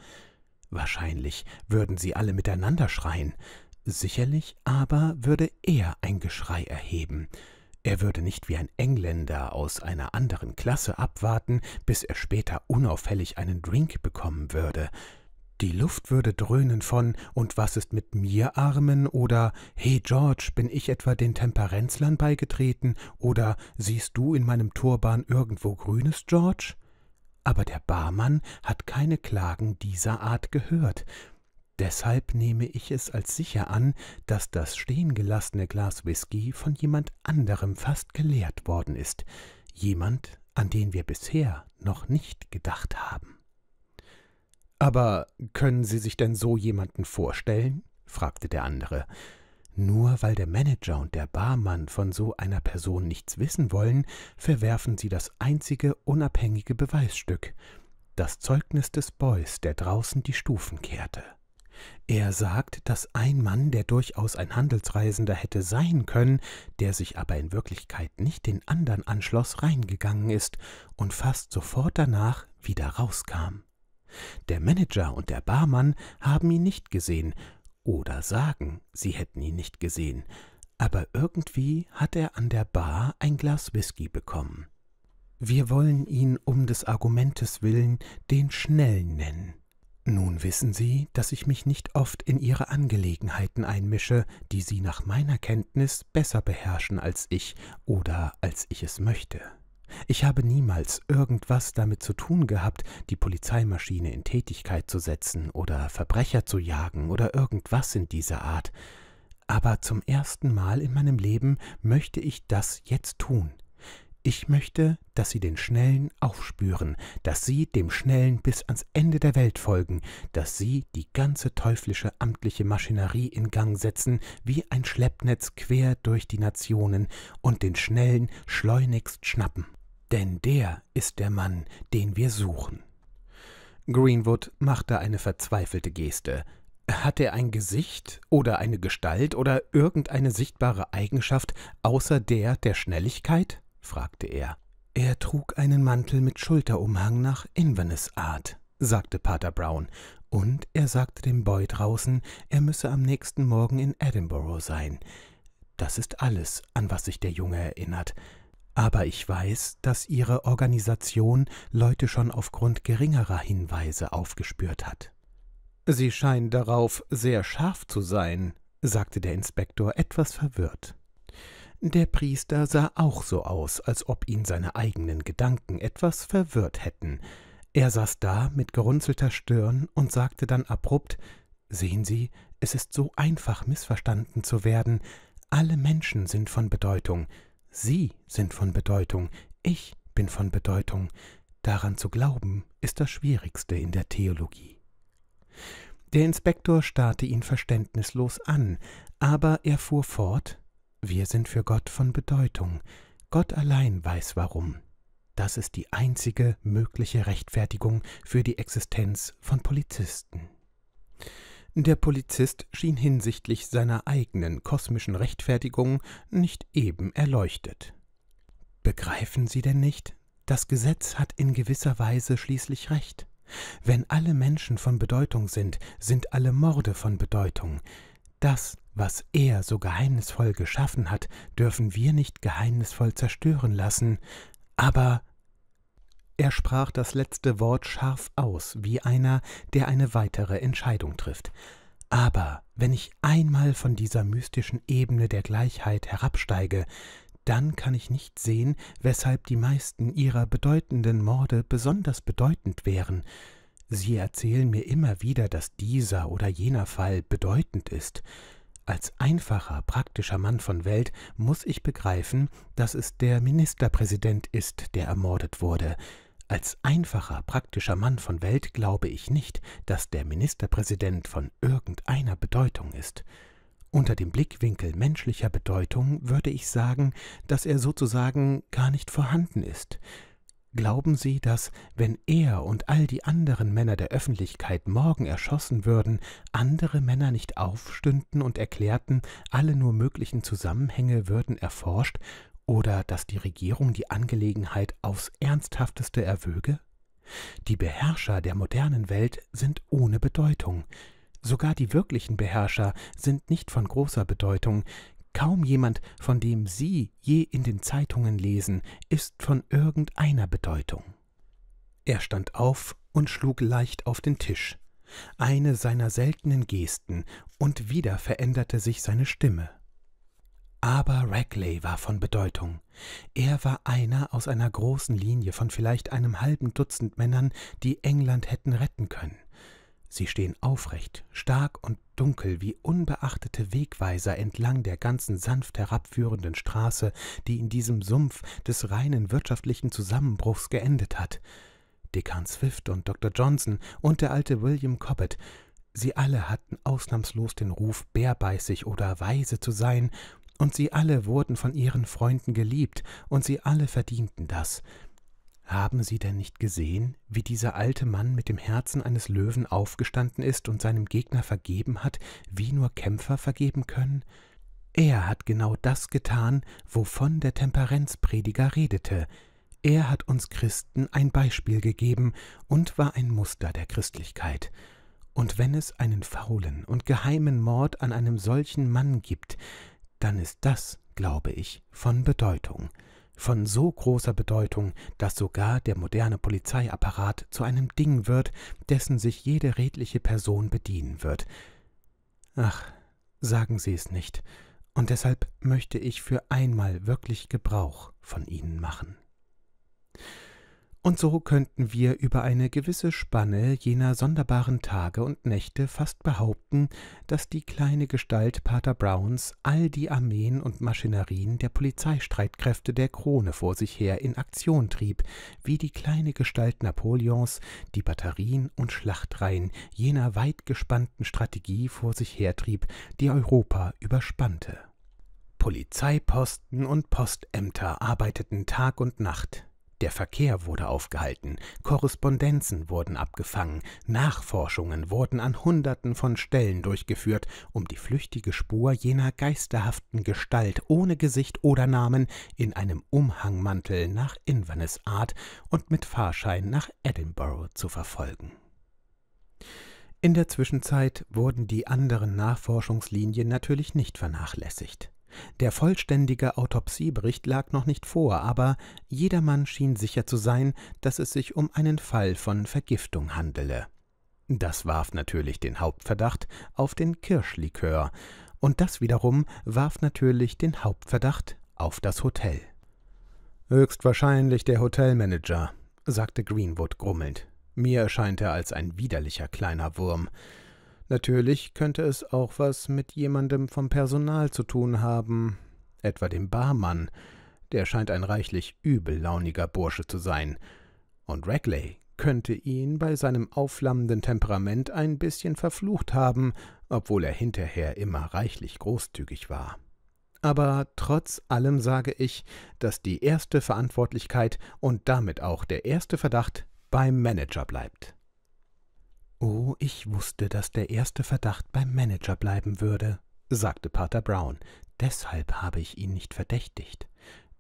Wahrscheinlich würden sie alle miteinander schreien, sicherlich aber würde er ein Geschrei erheben. Er würde nicht wie ein Engländer aus einer anderen Klasse abwarten, bis er später unauffällig einen Drink bekommen würde. Die Luft würde dröhnen von »Und was ist mit mir, Armen?« oder »Hey George, bin ich etwa den Temperenzlern beigetreten?« oder »Siehst du in meinem Turban irgendwo Grünes, George?« Aber der Barmann hat keine Klagen dieser Art gehört. Deshalb nehme ich es als sicher an, dass das stehengelassene Glas Whisky von jemand anderem fast geleert worden ist, jemand, an den wir bisher noch nicht gedacht haben. »Aber können Sie sich denn so jemanden vorstellen?« fragte der andere. »Nur weil der Manager und der Barmann von so einer Person nichts wissen wollen, verwerfen sie das einzige unabhängige Beweisstück, das Zeugnis des Boys, der draußen die Stufen kehrte.« Er sagt, dass ein Mann, der durchaus ein Handelsreisender hätte sein können, der sich aber in Wirklichkeit nicht den anderen anschloss, reingegangen ist und fast sofort danach wieder rauskam. Der Manager und der Barmann haben ihn nicht gesehen oder sagen, sie hätten ihn nicht gesehen, aber irgendwie hat er an der Bar ein Glas Whisky bekommen. Wir wollen ihn um des Argumentes willen den Schnellen nennen. Nun wissen Sie, dass ich mich nicht oft in Ihre Angelegenheiten einmische, die Sie nach meiner Kenntnis besser beherrschen als ich oder als ich es möchte. Ich habe niemals irgendwas damit zu tun gehabt, die Polizeimaschine in Tätigkeit zu setzen oder Verbrecher zu jagen oder irgendwas in dieser Art. Aber zum ersten Mal in meinem Leben möchte ich das jetzt tun. Ich möchte, dass Sie den Schnellen aufspüren, dass Sie dem Schnellen bis ans Ende der Welt folgen, dass Sie die ganze teuflische amtliche Maschinerie in Gang setzen, wie ein Schleppnetz quer durch die Nationen und den Schnellen schleunigst schnappen. Denn der ist der Mann, den wir suchen. Greenwood machte eine verzweifelte Geste. Hat er ein Gesicht oder eine Gestalt oder irgendeine sichtbare Eigenschaft außer der der Schnelligkeit? Fragte er. Er trug einen Mantel mit Schulterumhang nach Inverness-Art, sagte Pater Brown, und er sagte dem Boy draußen, er müsse am nächsten Morgen in Edinburgh sein. Das ist alles, an was sich der Junge erinnert. Aber ich weiß, dass Ihre Organisation Leute schon aufgrund geringerer Hinweise aufgespürt hat. Sie scheinen darauf sehr scharf zu sein, sagte der Inspektor etwas verwirrt. Der Priester sah auch so aus, als ob ihn seine eigenen Gedanken etwas verwirrt hätten. Er saß da mit gerunzelter Stirn und sagte dann abrupt, »Sehen Sie, es ist so einfach, missverstanden zu werden. Alle Menschen sind von Bedeutung. Sie sind von Bedeutung. Ich bin von Bedeutung. Daran zu glauben, ist das Schwierigste in der Theologie.« Der Inspektor starrte ihn verständnislos an, aber er fuhr fort, »Wir sind für Gott von Bedeutung. Gott allein weiß warum. Das ist die einzige mögliche Rechtfertigung für die Existenz von Polizisten.« Der Polizist schien hinsichtlich seiner eigenen kosmischen Rechtfertigung nicht eben erleuchtet. »Begreifen Sie denn nicht? Das Gesetz hat in gewisser Weise schließlich recht. Wenn alle Menschen von Bedeutung sind, sind alle Morde von Bedeutung. Das, was er so geheimnisvoll geschaffen hat, dürfen wir nicht geheimnisvoll zerstören lassen, aber...« Er sprach das letzte Wort scharf aus, wie einer, der eine weitere Entscheidung trifft. »Aber wenn ich einmal von dieser mystischen Ebene der Gleichheit herabsteige, dann kann ich nicht sehen, weshalb die meisten ihrer bedeutenden Morde besonders bedeutend wären. Sie erzählen mir immer wieder, dass dieser oder jener Fall bedeutend ist, Als einfacher, praktischer Mann von Welt muss ich begreifen, dass es der Ministerpräsident ist, der ermordet wurde. Als einfacher, praktischer Mann von Welt glaube ich nicht, dass der Ministerpräsident von irgendeiner Bedeutung ist. Unter dem Blickwinkel menschlicher Bedeutung würde ich sagen, dass er sozusagen gar nicht vorhanden ist. Glauben Sie, dass, wenn er und all die anderen Männer der Öffentlichkeit morgen erschossen würden, andere Männer nicht aufstünden und erklärten, alle nur möglichen Zusammenhänge würden erforscht, oder dass die Regierung die Angelegenheit aufs Ernsthafteste erwöge? Die Beherrscher der modernen Welt sind ohne Bedeutung. Sogar die wirklichen Beherrscher sind nicht von großer Bedeutung. Kaum jemand, von dem Sie je in den Zeitungen lesen, ist von irgendeiner Bedeutung. Er stand auf und schlug leicht auf den Tisch. Eine seiner seltenen Gesten, und wieder veränderte sich seine Stimme. Aber Rackley war von Bedeutung. Er war einer aus einer großen Linie von vielleicht einem halben Dutzend Männern, die England hätten retten können. Sie stehen aufrecht, stark und dunkel wie unbeachtete Wegweiser entlang der ganzen sanft herabführenden Straße, die in diesem Sumpf des reinen wirtschaftlichen Zusammenbruchs geendet hat. Dekan Swift und Doktor Johnson und der alte William Cobbett, sie alle hatten ausnahmslos den Ruf, bärbeißig oder weise zu sein, und sie alle wurden von ihren Freunden geliebt, und sie alle verdienten das. Haben Sie denn nicht gesehen, wie dieser alte Mann mit dem Herzen eines Löwen aufgestanden ist und seinem Gegner vergeben hat, wie nur Kämpfer vergeben können? Er hat genau das getan, wovon der Temperenzprediger redete. Er hat uns Christen ein Beispiel gegeben und war ein Muster der Christlichkeit. Und wenn es einen faulen und geheimen Mord an einem solchen Mann gibt, dann ist das, glaube ich, von Bedeutung. Von so großer Bedeutung, dass sogar der moderne Polizeiapparat zu einem Ding wird, dessen sich jede redliche Person bedienen wird. Ach, sagen Sie es nicht, und deshalb möchte ich für einmal wirklich Gebrauch von Ihnen machen. Und so könnten wir über eine gewisse Spanne jener sonderbaren Tage und Nächte fast behaupten, dass die kleine Gestalt Pater Browns all die Armeen und Maschinerien der Polizeistreitkräfte der Krone vor sich her in Aktion trieb, wie die kleine Gestalt Napoleons die Batterien und Schlachtreihen jener weit gespannten Strategie vor sich hertrieb, die Europa überspannte. Polizeiposten und Postämter arbeiteten Tag und Nacht. Der Verkehr wurde aufgehalten, Korrespondenzen wurden abgefangen, Nachforschungen wurden an Hunderten von Stellen durchgeführt, um die flüchtige Spur jener geisterhaften Gestalt ohne Gesicht oder Namen in einem Umhangmantel nach Inverness Art und mit Fahrschein nach Edinburgh zu verfolgen. In der Zwischenzeit wurden die anderen Nachforschungslinien natürlich nicht vernachlässigt. Der vollständige Autopsiebericht lag noch nicht vor, aber jedermann schien sicher zu sein, dass es sich um einen Fall von Vergiftung handele. Das warf natürlich den Hauptverdacht auf den Kirschlikör, und das wiederum warf natürlich den Hauptverdacht auf das Hotel. »Höchstwahrscheinlich der Hotelmanager«, sagte Greenwood grummelnd. »Mir erscheint er als ein widerlicher kleiner Wurm.« Natürlich könnte es auch was mit jemandem vom Personal zu tun haben, etwa dem Barmann, der scheint ein reichlich übellauniger Bursche zu sein, und Rackley könnte ihn bei seinem aufflammenden Temperament ein bisschen verflucht haben, obwohl er hinterher immer reichlich großzügig war. Aber trotz allem sage ich, dass die erste Verantwortlichkeit und damit auch der erste Verdacht beim Manager bleibt.« »Oh, ich wusste, dass der erste Verdacht beim Manager bleiben würde«, sagte Pater Brown. »Deshalb habe ich ihn nicht verdächtigt.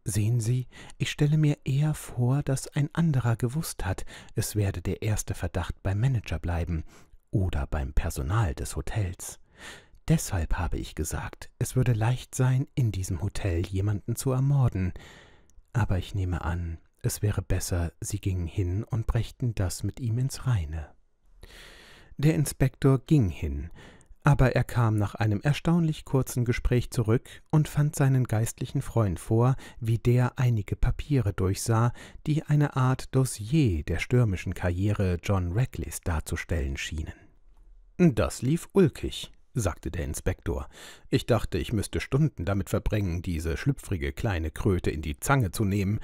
Sehen Sie, ich stelle mir eher vor, dass ein anderer gewusst hat, es werde der erste Verdacht beim Manager bleiben oder beim Personal des Hotels. Deshalb habe ich gesagt, es würde leicht sein, in diesem Hotel jemanden zu ermorden. Aber ich nehme an, es wäre besser, Sie gingen hin und brächten das mit ihm ins Reine.« Der Inspektor ging hin, aber er kam nach einem erstaunlich kurzen Gespräch zurück und fand seinen geistlichen Freund vor, wie der einige Papiere durchsah, die eine Art Dossier der stürmischen Karriere John Rackleys darzustellen schienen. Das lief ulkig, sagte der Inspektor. »Ich dachte, ich müsste Stunden damit verbringen, diese schlüpfrige kleine Kröte in die Zange zu nehmen,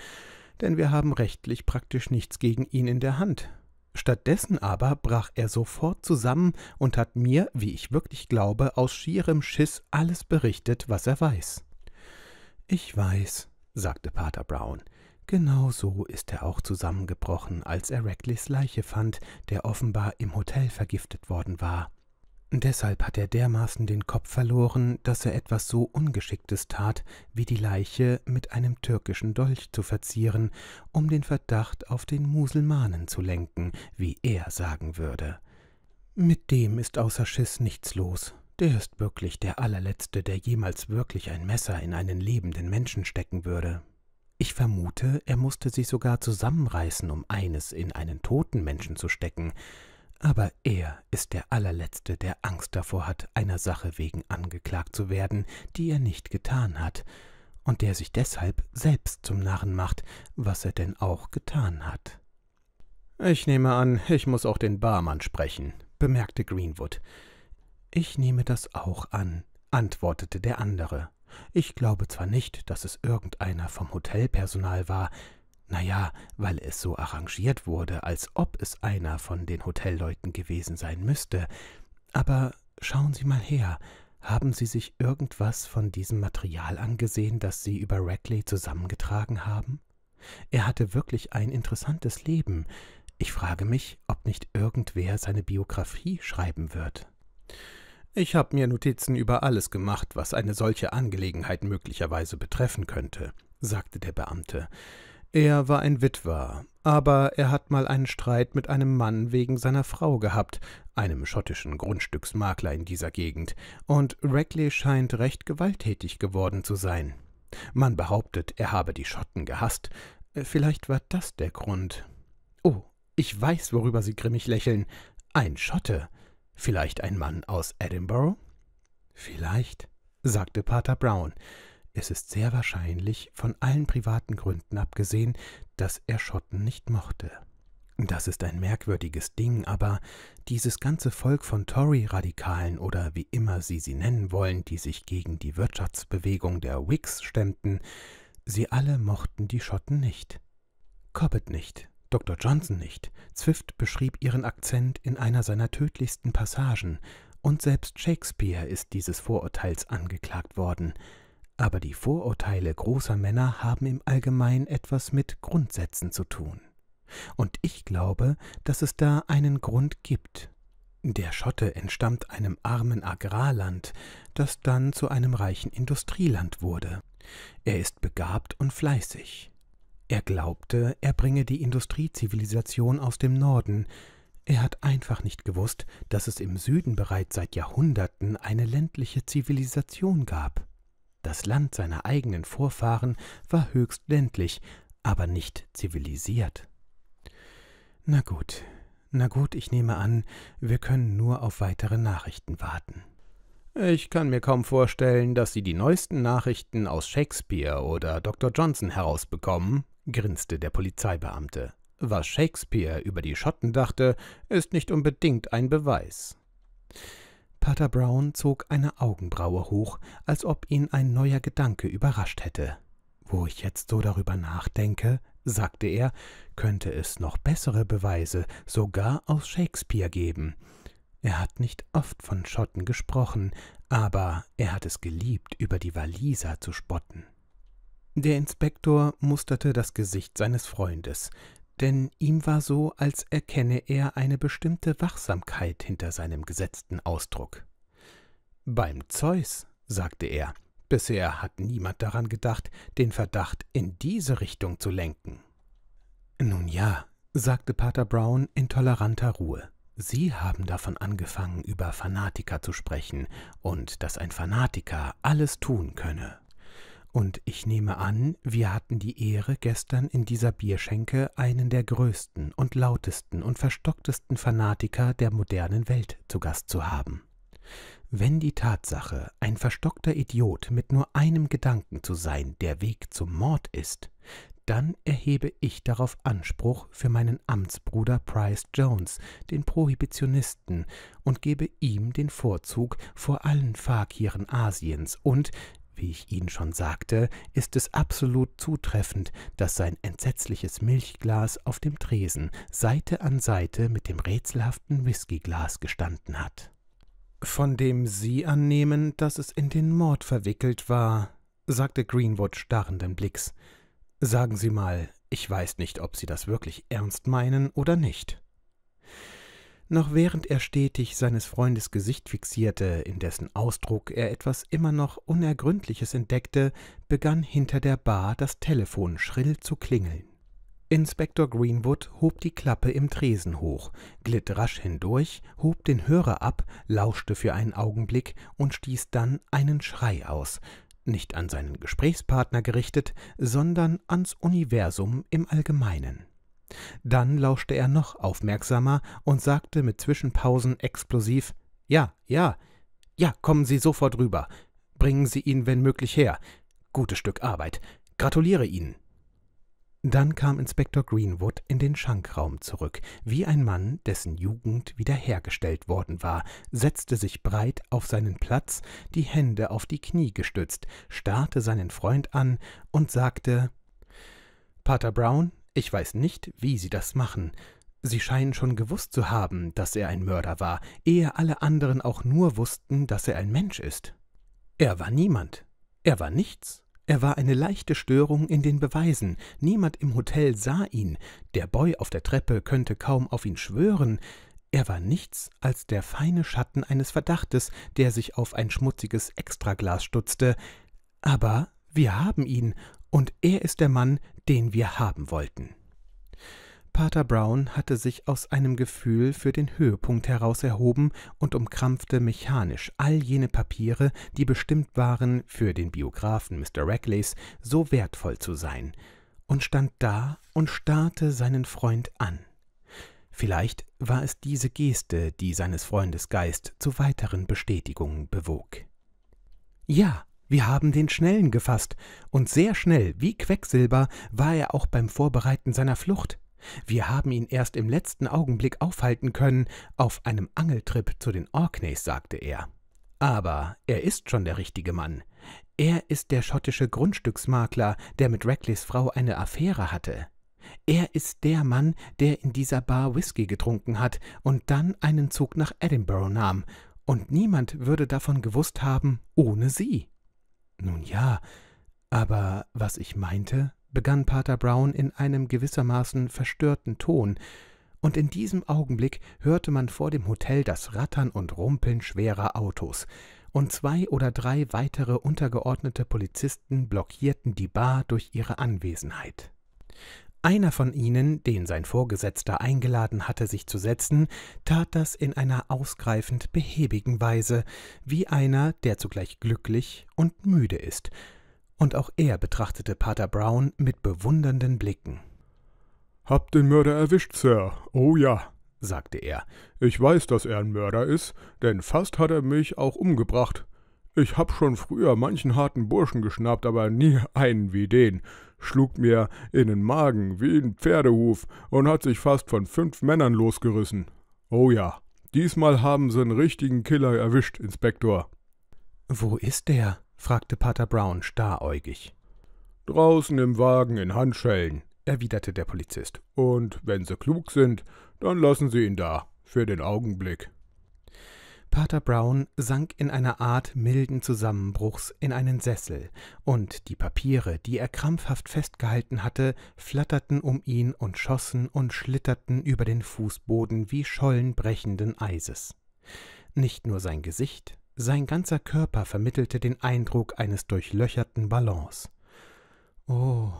denn wir haben rechtlich praktisch nichts gegen ihn in der Hand. Stattdessen aber brach er sofort zusammen und hat mir, wie ich wirklich glaube, aus schierem Schiss alles berichtet, was er weiß.« »Ich weiß«, sagte Pater Brown, »genau so ist er auch zusammengebrochen, als er Rackleys Leiche fand, der offenbar im Hotel vergiftet worden war. Deshalb hat er dermaßen den Kopf verloren, dass er etwas so Ungeschicktes tat, wie die Leiche mit einem türkischen Dolch zu verzieren, um den Verdacht auf den Muselmanen zu lenken, wie er sagen würde. Mit dem ist außer Schiss nichts los. Der ist wirklich der allerletzte, der jemals wirklich ein Messer in einen lebenden Menschen stecken würde. Ich vermute, er musste sich sogar zusammenreißen, um eines in einen toten Menschen zu stecken. Aber er ist der allerletzte, der Angst davor hat, einer Sache wegen angeklagt zu werden, die er nicht getan hat, und der sich deshalb selbst zum Narren macht, was er denn auch getan hat. »Ich nehme an, ich muss auch den Barmann sprechen«, bemerkte Greenwood. »Ich nehme das auch an«, antwortete der andere. »Ich glaube zwar nicht, dass es irgendeiner vom Hotelpersonal war, na ja, weil es so arrangiert wurde, als ob es einer von den Hotelleuten gewesen sein müsste. Aber schauen Sie mal her, haben Sie sich irgendwas von diesem Material angesehen, das Sie über Rackley zusammengetragen haben? Er hatte wirklich ein interessantes Leben. Ich frage mich, ob nicht irgendwer seine Biografie schreiben wird.« »Ich habe mir Notizen über alles gemacht, was eine solche Angelegenheit möglicherweise betreffen könnte«, sagte der Beamte. »Er war ein Witwer, aber er hat mal einen Streit mit einem Mann wegen seiner Frau gehabt, einem schottischen Grundstücksmakler in dieser Gegend, und Rackley scheint recht gewalttätig geworden zu sein. Man behauptet, er habe die Schotten gehasst. Vielleicht war das der Grund. Oh, ich weiß, worüber Sie grimmig lächeln. Ein Schotte. Vielleicht ein Mann aus Edinburgh?« »Vielleicht«, sagte Pater Brown. »Es ist sehr wahrscheinlich, von allen privaten Gründen abgesehen, dass er Schotten nicht mochte. Das ist ein merkwürdiges Ding, aber dieses ganze Volk von Tory-Radikalen oder wie immer sie sie nennen wollen, die sich gegen die Wirtschaftsbewegung der Whigs stemmten, sie alle mochten die Schotten nicht. Cobbett nicht, Doktor Johnson nicht, Swift beschrieb ihren Akzent in einer seiner tödlichsten Passagen, und selbst Shakespeare ist dieses Vorurteils angeklagt worden.« Aber die Vorurteile großer Männer haben im Allgemeinen etwas mit Grundsätzen zu tun. Und ich glaube, dass es da einen Grund gibt. Der Schotte entstammt einem armen Agrarland, das dann zu einem reichen Industrieland wurde. Er ist begabt und fleißig. Er glaubte, er bringe die Industriezivilisation aus dem Norden. Er hat einfach nicht gewusst, dass es im Süden bereits seit Jahrhunderten eine ländliche Zivilisation gab. Das Land seiner eigenen Vorfahren war höchst ländlich, aber nicht zivilisiert. »Na gut, na gut, ich nehme an, wir können nur auf weitere Nachrichten warten.« »Ich kann mir kaum vorstellen, dass Sie die neuesten Nachrichten aus Shakespeare oder Doktor Johnson herausbekommen«, grinste der Polizeibeamte. »Was Shakespeare über die Schotten dachte, ist nicht unbedingt ein Beweis.« Pater Brown zog eine Augenbraue hoch, als ob ihn ein neuer Gedanke überrascht hätte. »Wo ich jetzt so darüber nachdenke«, sagte er, »könnte es noch bessere Beweise, sogar aus Shakespeare geben. Er hat nicht oft von Schotten gesprochen, aber er hat es geliebt, über die Waliser zu spotten.« Der Inspektor musterte das Gesicht seines Freundes, denn ihm war so, als erkenne er eine bestimmte Wachsamkeit hinter seinem gesetzten Ausdruck. »Beim Zeus«, sagte er, »bisher hat niemand daran gedacht, den Verdacht in diese Richtung zu lenken.« »Nun ja«, sagte Pater Brown in toleranter Ruhe, »Sie haben davon angefangen, über Fanatiker zu sprechen und dass ein Fanatiker alles tun könne. Und ich nehme an, wir hatten die Ehre, gestern in dieser Bierschenke einen der größten und lautesten und verstocktesten Fanatiker der modernen Welt zu Gast zu haben. Wenn die Tatsache, ein verstockter Idiot mit nur einem Gedanken zu sein, der Weg zum Mord ist, dann erhebe ich darauf Anspruch für meinen Amtsbruder Price Jones, den Prohibitionisten, und gebe ihm den Vorzug vor allen Fakiren Asiens. Und, wie ich Ihnen schon sagte, ist es absolut zutreffend, dass sein entsetzliches Milchglas auf dem Tresen Seite an Seite mit dem rätselhaften Whiskyglas gestanden hat, von dem Sie annehmen, dass es in den Mord verwickelt war,« sagte Greenwood starrenden Blicks. »Sagen Sie mal, ich weiß nicht, ob Sie das wirklich ernst meinen oder nicht.« Noch während er stetig seines Freundes Gesicht fixierte, in dessen Ausdruck er etwas immer noch Unergründliches entdeckte, begann hinter der Bar das Telefon schrill zu klingeln. Inspektor Greenwood hob die Klappe im Tresen hoch, glitt rasch hindurch, hob den Hörer ab, lauschte für einen Augenblick und stieß dann einen Schrei aus, nicht an seinen Gesprächspartner gerichtet, sondern ans Universum im Allgemeinen. Dann lauschte er noch aufmerksamer und sagte mit Zwischenpausen explosiv: »Ja, ja, ja, kommen Sie sofort rüber. Bringen Sie ihn, wenn möglich, her. Gutes Stück Arbeit. Gratuliere Ihnen.« Dann kam Inspektor Greenwood in den Schankraum zurück, wie ein Mann, dessen Jugend wiederhergestellt worden war, setzte sich breit auf seinen Platz, die Hände auf die Knie gestützt, starrte seinen Freund an und sagte: »Pater Brown, ich weiß nicht, wie Sie das machen. Sie scheinen schon gewusst zu haben, dass er ein Mörder war, ehe alle anderen auch nur wussten, dass er ein Mensch ist. Er war niemand. Er war nichts. Er war eine leichte Störung in den Beweisen. Niemand im Hotel sah ihn. Der Boy auf der Treppe könnte kaum auf ihn schwören. Er war nichts als der feine Schatten eines Verdachtes, der sich auf ein schmutziges Extraglas stutzte. Aber wir haben ihn, und er ist der Mann, den wir haben wollten.« Pater Brown hatte sich aus einem Gefühl für den Höhepunkt heraus erhoben und umkrampfte mechanisch all jene Papiere, die bestimmt waren, für den Biographen Mister Rackleys so wertvoll zu sein, und stand da und starrte seinen Freund an. Vielleicht war es diese Geste, die seines Freundes Geist zu weiteren Bestätigungen bewog. »Ja, wir haben den Schnellen gefasst, und sehr schnell, wie Quecksilber, war er auch beim Vorbereiten seiner Flucht. Wir haben ihn erst im letzten Augenblick aufhalten können, auf einem Angeltrip zu den Orkneys,« sagte er. »Aber er ist schon der richtige Mann. Er ist der schottische Grundstücksmakler, der mit Rackleys Frau eine Affäre hatte. Er ist der Mann, der in dieser Bar Whisky getrunken hat und dann einen Zug nach Edinburgh nahm, und niemand würde davon gewusst haben, ohne Sie.« »Nun ja, aber was ich meinte,« begann Pater Brown in einem gewissermaßen verstörten Ton, und in diesem Augenblick hörte man vor dem Hotel das Rattern und Rumpeln schwerer Autos, und zwei oder drei weitere untergeordnete Polizisten blockierten die Bar durch ihre Anwesenheit. Einer von ihnen, den sein Vorgesetzter eingeladen hatte, sich zu setzen, tat das in einer ausgreifend behäbigen Weise, wie einer, der zugleich glücklich und müde ist, und auch er betrachtete Pater Brown mit bewundernden Blicken. »Hab den Mörder erwischt, Sir. Oh ja,« sagte er. »Ich weiß, dass er ein Mörder ist, denn fast hat er mich auch umgebracht. Ich hab schon früher manchen harten Burschen geschnappt, aber nie einen wie den. Schlug mir in den Magen wie ein Pferdehuf und hat sich fast von fünf Männern losgerissen. Oh ja, diesmal haben sie einen richtigen Killer erwischt, Inspektor.« »Wo ist der?« fragte Pater Brown starräugig. »Draußen im Wagen in Handschellen,« erwiderte der Polizist. »Und wenn Sie klug sind, dann lassen Sie ihn da, für den Augenblick.« Pater Brown sank in einer Art milden Zusammenbruchs in einen Sessel, und die Papiere, die er krampfhaft festgehalten hatte, flatterten um ihn und schossen und schlitterten über den Fußboden wie Schollen brechenden Eises. Nicht nur sein Gesicht, sein ganzer Körper vermittelte den Eindruck eines durchlöcherten Ballons. »Oh,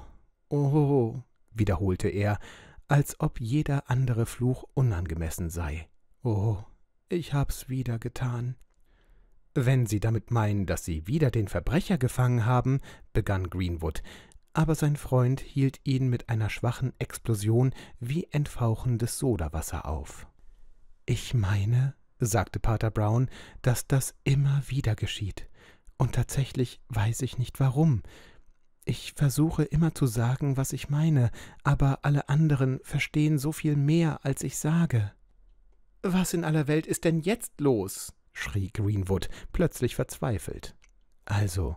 oh«, wiederholte er, als ob jeder andere Fluch unangemessen sei. »Oh, ich hab's wieder getan.« »Wenn Sie damit meinen, dass Sie wieder den Verbrecher gefangen haben,« begann Greenwood, aber sein Freund hielt ihn mit einer schwachen Explosion wie entfauchendes Sodawasser auf. »Ich meine,« sagte Pater Brown, »dass das immer wieder geschieht. Und tatsächlich weiß ich nicht warum. Ich versuche immer zu sagen, was ich meine, aber alle anderen verstehen so viel mehr, als ich sage.« »Was in aller Welt ist denn jetzt los?« schrie Greenwood, plötzlich verzweifelt. »Also,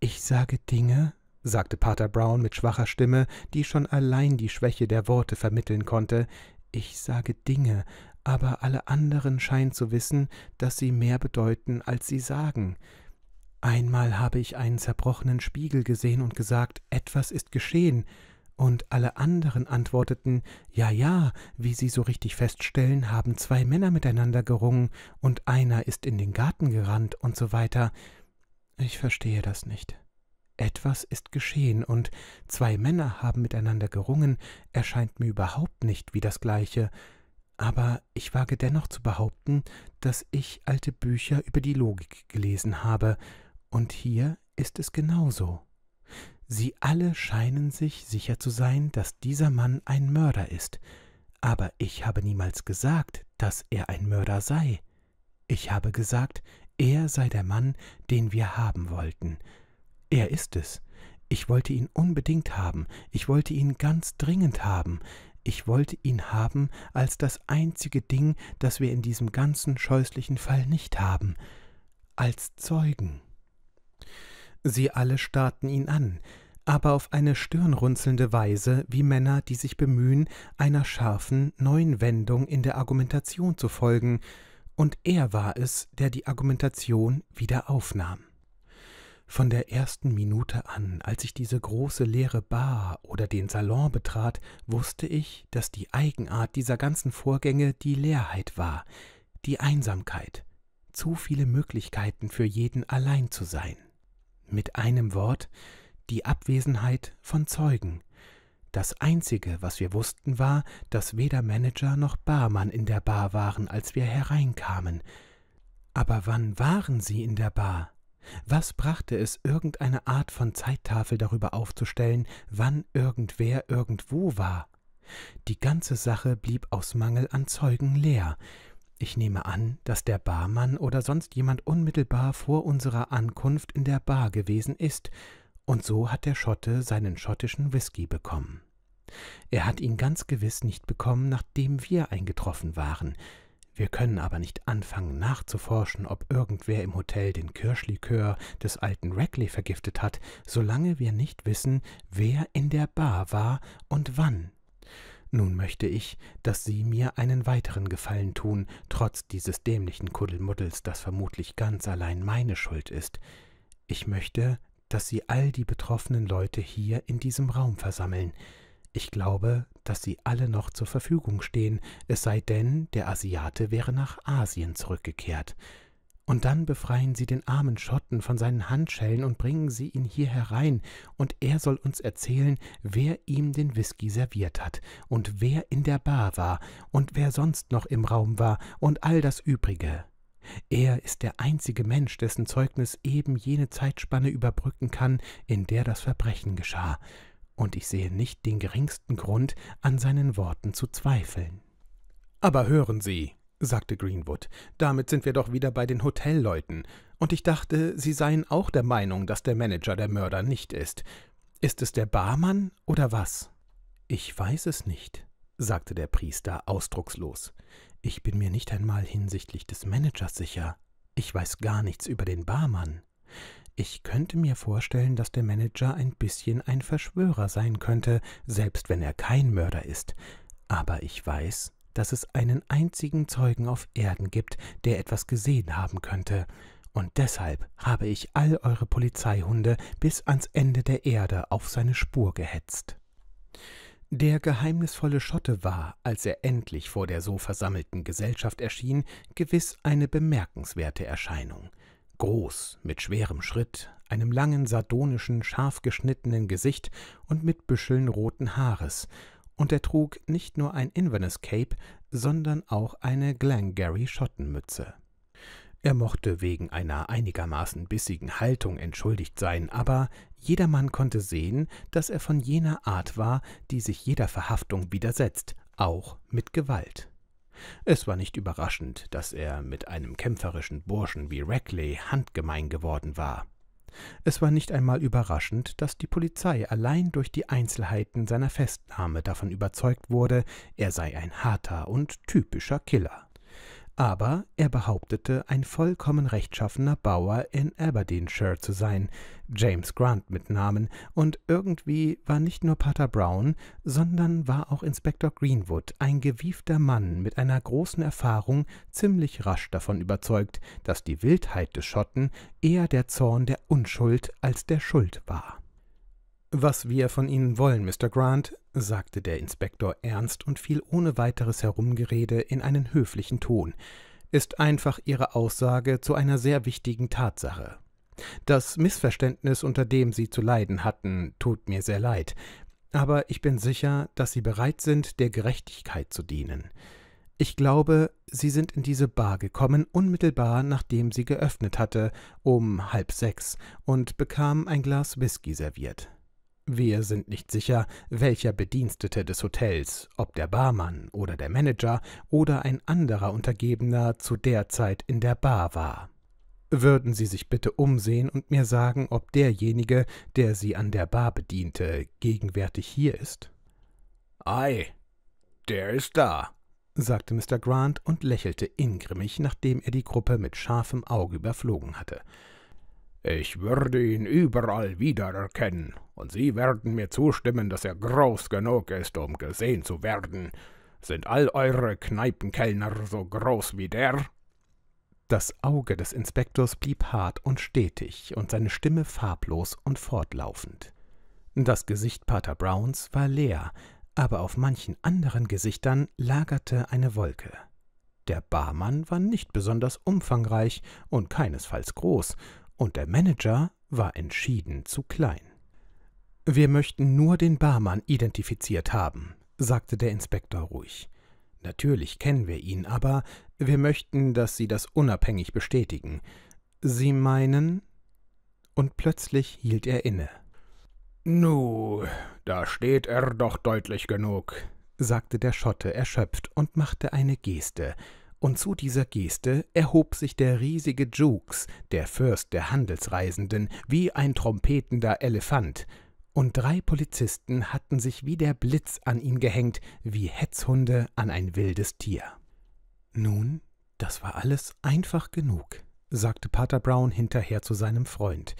ich sage Dinge,« sagte Pater Brown mit schwacher Stimme, die schon allein die Schwäche der Worte vermitteln konnte, »ich sage Dinge, aber alle anderen scheinen zu wissen, dass sie mehr bedeuten, als sie sagen. Einmal habe ich einen zerbrochenen Spiegel gesehen und gesagt, etwas ist geschehen, und alle anderen antworteten, ja, ja, wie Sie so richtig feststellen, haben zwei Männer miteinander gerungen, und einer ist in den Garten gerannt und so weiter. Ich verstehe das nicht. Etwas ist geschehen, und zwei Männer haben miteinander gerungen, erscheint mir überhaupt nicht wie das Gleiche. Aber ich wage dennoch zu behaupten, dass ich alte Bücher über die Logik gelesen habe, und hier ist es genauso. Sie alle scheinen sich sicher zu sein, dass dieser Mann ein Mörder ist, aber ich habe niemals gesagt, dass er ein Mörder sei. Ich habe gesagt, er sei der Mann, den wir haben wollten. Er ist es. Ich wollte ihn unbedingt haben, ich wollte ihn ganz dringend haben. Ich wollte ihn haben als das einzige Ding, das wir in diesem ganzen scheußlichen Fall nicht haben, als Zeugen.« Sie alle starrten ihn an, aber auf eine stirnrunzelnde Weise, wie Männer, die sich bemühen, einer scharfen, neuen Wendung in der Argumentation zu folgen, und er war es, der die Argumentation wieder aufnahm. »Von der ersten Minute an, als ich diese große leere Bar oder den Salon betrat, wusste ich, dass die Eigenart dieser ganzen Vorgänge die Leerheit war, die Einsamkeit, zu viele Möglichkeiten für jeden allein zu sein. Mit einem Wort, die Abwesenheit von Zeugen. Das Einzige, was wir wussten, war, dass weder Manager noch Barmann in der Bar waren, als wir hereinkamen. Aber wann waren sie in der Bar? Was brachte es, irgendeine Art von Zeittafel darüber aufzustellen, wann irgendwer irgendwo war? Die ganze Sache blieb aus Mangel an Zeugen leer. Ich nehme an, dass der Barmann oder sonst jemand unmittelbar vor unserer Ankunft in der Bar gewesen ist, und so hat der Schotte seinen schottischen Whisky bekommen. Er hat ihn ganz gewiss nicht bekommen, nachdem wir eingetroffen waren. Wir können aber nicht anfangen nachzuforschen, ob irgendwer im Hotel den Kirschlikör des alten Rackley vergiftet hat, solange wir nicht wissen, wer in der Bar war und wann. Nun möchte ich, dass Sie mir einen weiteren Gefallen tun, trotz dieses dämlichen Kuddelmuddels, das vermutlich ganz allein meine Schuld ist. Ich möchte, dass Sie all die betroffenen Leute hier in diesem Raum versammeln. Ich glaube, dass sie alle noch zur Verfügung stehen, es sei denn, der Asiate wäre nach Asien zurückgekehrt. Und dann befreien Sie den armen Schotten von seinen Handschellen und bringen Sie ihn hier herein, und er soll uns erzählen, wer ihm den Whisky serviert hat und wer in der Bar war und wer sonst noch im Raum war und all das Übrige. Er ist der einzige Mensch, dessen Zeugnis eben jene Zeitspanne überbrücken kann, in der das Verbrechen geschah. Und ich sehe nicht den geringsten Grund, an seinen Worten zu zweifeln.« »Aber hören Sie«, sagte Greenwood, »damit sind wir doch wieder bei den Hotelleuten, und ich dachte, Sie seien auch der Meinung, dass der Manager der Mörder nicht ist. Ist es der Barmann oder was?« »Ich weiß es nicht«, sagte der Priester ausdruckslos. »Ich bin mir nicht einmal hinsichtlich des Managers sicher. Ich weiß gar nichts über den Barmann. Ich könnte mir vorstellen, dass der Manager ein bisschen ein Verschwörer sein könnte, selbst wenn er kein Mörder ist. Aber ich weiß, dass es einen einzigen Zeugen auf Erden gibt, der etwas gesehen haben könnte. Und deshalb habe ich all eure Polizeihunde bis ans Ende der Erde auf seine Spur gehetzt.« Der geheimnisvolle Schotte war, als er endlich vor der so versammelten Gesellschaft erschien, gewiss eine bemerkenswerte Erscheinung. Groß, mit schwerem Schritt, einem langen, sardonischen, scharf geschnittenen Gesicht und mit Büscheln roten Haares, und er trug nicht nur ein Inverness-Cape, sondern auch eine Glengarry-Schottenmütze. Er mochte wegen einer einigermaßen bissigen Haltung entschuldigt sein, aber jedermann konnte sehen, dass er von jener Art war, die sich jeder Verhaftung widersetzt, auch mit Gewalt. Es war nicht überraschend, dass er mit einem kämpferischen Burschen wie Rackley handgemein geworden war. Es war nicht einmal überraschend, dass die Polizei allein durch die Einzelheiten seiner Festnahme davon überzeugt wurde, er sei ein harter und typischer Killer. Aber er behauptete, ein vollkommen rechtschaffener Bauer in Aberdeenshire zu sein, James Grant mit Namen, und irgendwie war nicht nur Pater Brown, sondern war auch Inspektor Greenwood, ein gewiefter Mann mit einer großen Erfahrung, ziemlich rasch davon überzeugt, dass die Wildheit des Schotten eher der Zorn der Unschuld als der Schuld war. »Was wir von Ihnen wollen, Mister Grant«, sagte der Inspektor ernst und fiel ohne weiteres Herumgerede in einen höflichen Ton, »ist einfach Ihre Aussage zu einer sehr wichtigen Tatsache. Das Missverständnis, unter dem Sie zu leiden hatten, tut mir sehr leid, aber ich bin sicher, dass Sie bereit sind, der Gerechtigkeit zu dienen. Ich glaube, Sie sind in diese Bar gekommen, unmittelbar nachdem sie geöffnet hatte, um halb sechs, und bekamen ein Glas Whisky serviert.« Wir sind nicht sicher, welcher Bedienstete des Hotels, ob der Barmann oder der Manager oder ein anderer Untergebener zu der Zeit in der Bar war. Würden Sie sich bitte umsehen und mir sagen, ob derjenige, der Sie an der Bar bediente, gegenwärtig hier ist? »Ei, der ist da«, sagte Mister Grant und lächelte ingrimmig, nachdem er die Gruppe mit scharfem Auge überflogen hatte. »Ich würde ihn überall wiedererkennen, und Sie werden mir zustimmen, dass er groß genug ist, um gesehen zu werden. Sind all eure Kneipenkellner so groß wie der?« Das Auge des Inspektors blieb hart und stetig und seine Stimme farblos und fortlaufend. Das Gesicht Pater Browns war leer, aber auf manchen anderen Gesichtern lagerte eine Wolke. Der Barmann war nicht besonders umfangreich und keinesfalls groß, und der Manager war entschieden zu klein. »Wir möchten nur den Barmann identifiziert haben«, sagte der Inspektor ruhig. »Natürlich kennen wir ihn, aber wir möchten, dass Sie das unabhängig bestätigen. Sie meinen?« Und plötzlich hielt er inne. »Nu, da steht er doch deutlich genug«, sagte der Schotte erschöpft und machte eine Geste, und zu dieser Geste erhob sich der riesige Jukes, der Fürst der Handelsreisenden, wie ein trompetender Elefant, und drei Polizisten hatten sich wie der Blitz an ihn gehängt, wie Hetzhunde an ein wildes Tier. »Nun, das war alles einfach genug«, sagte Pater Brown hinterher zu seinem Freund.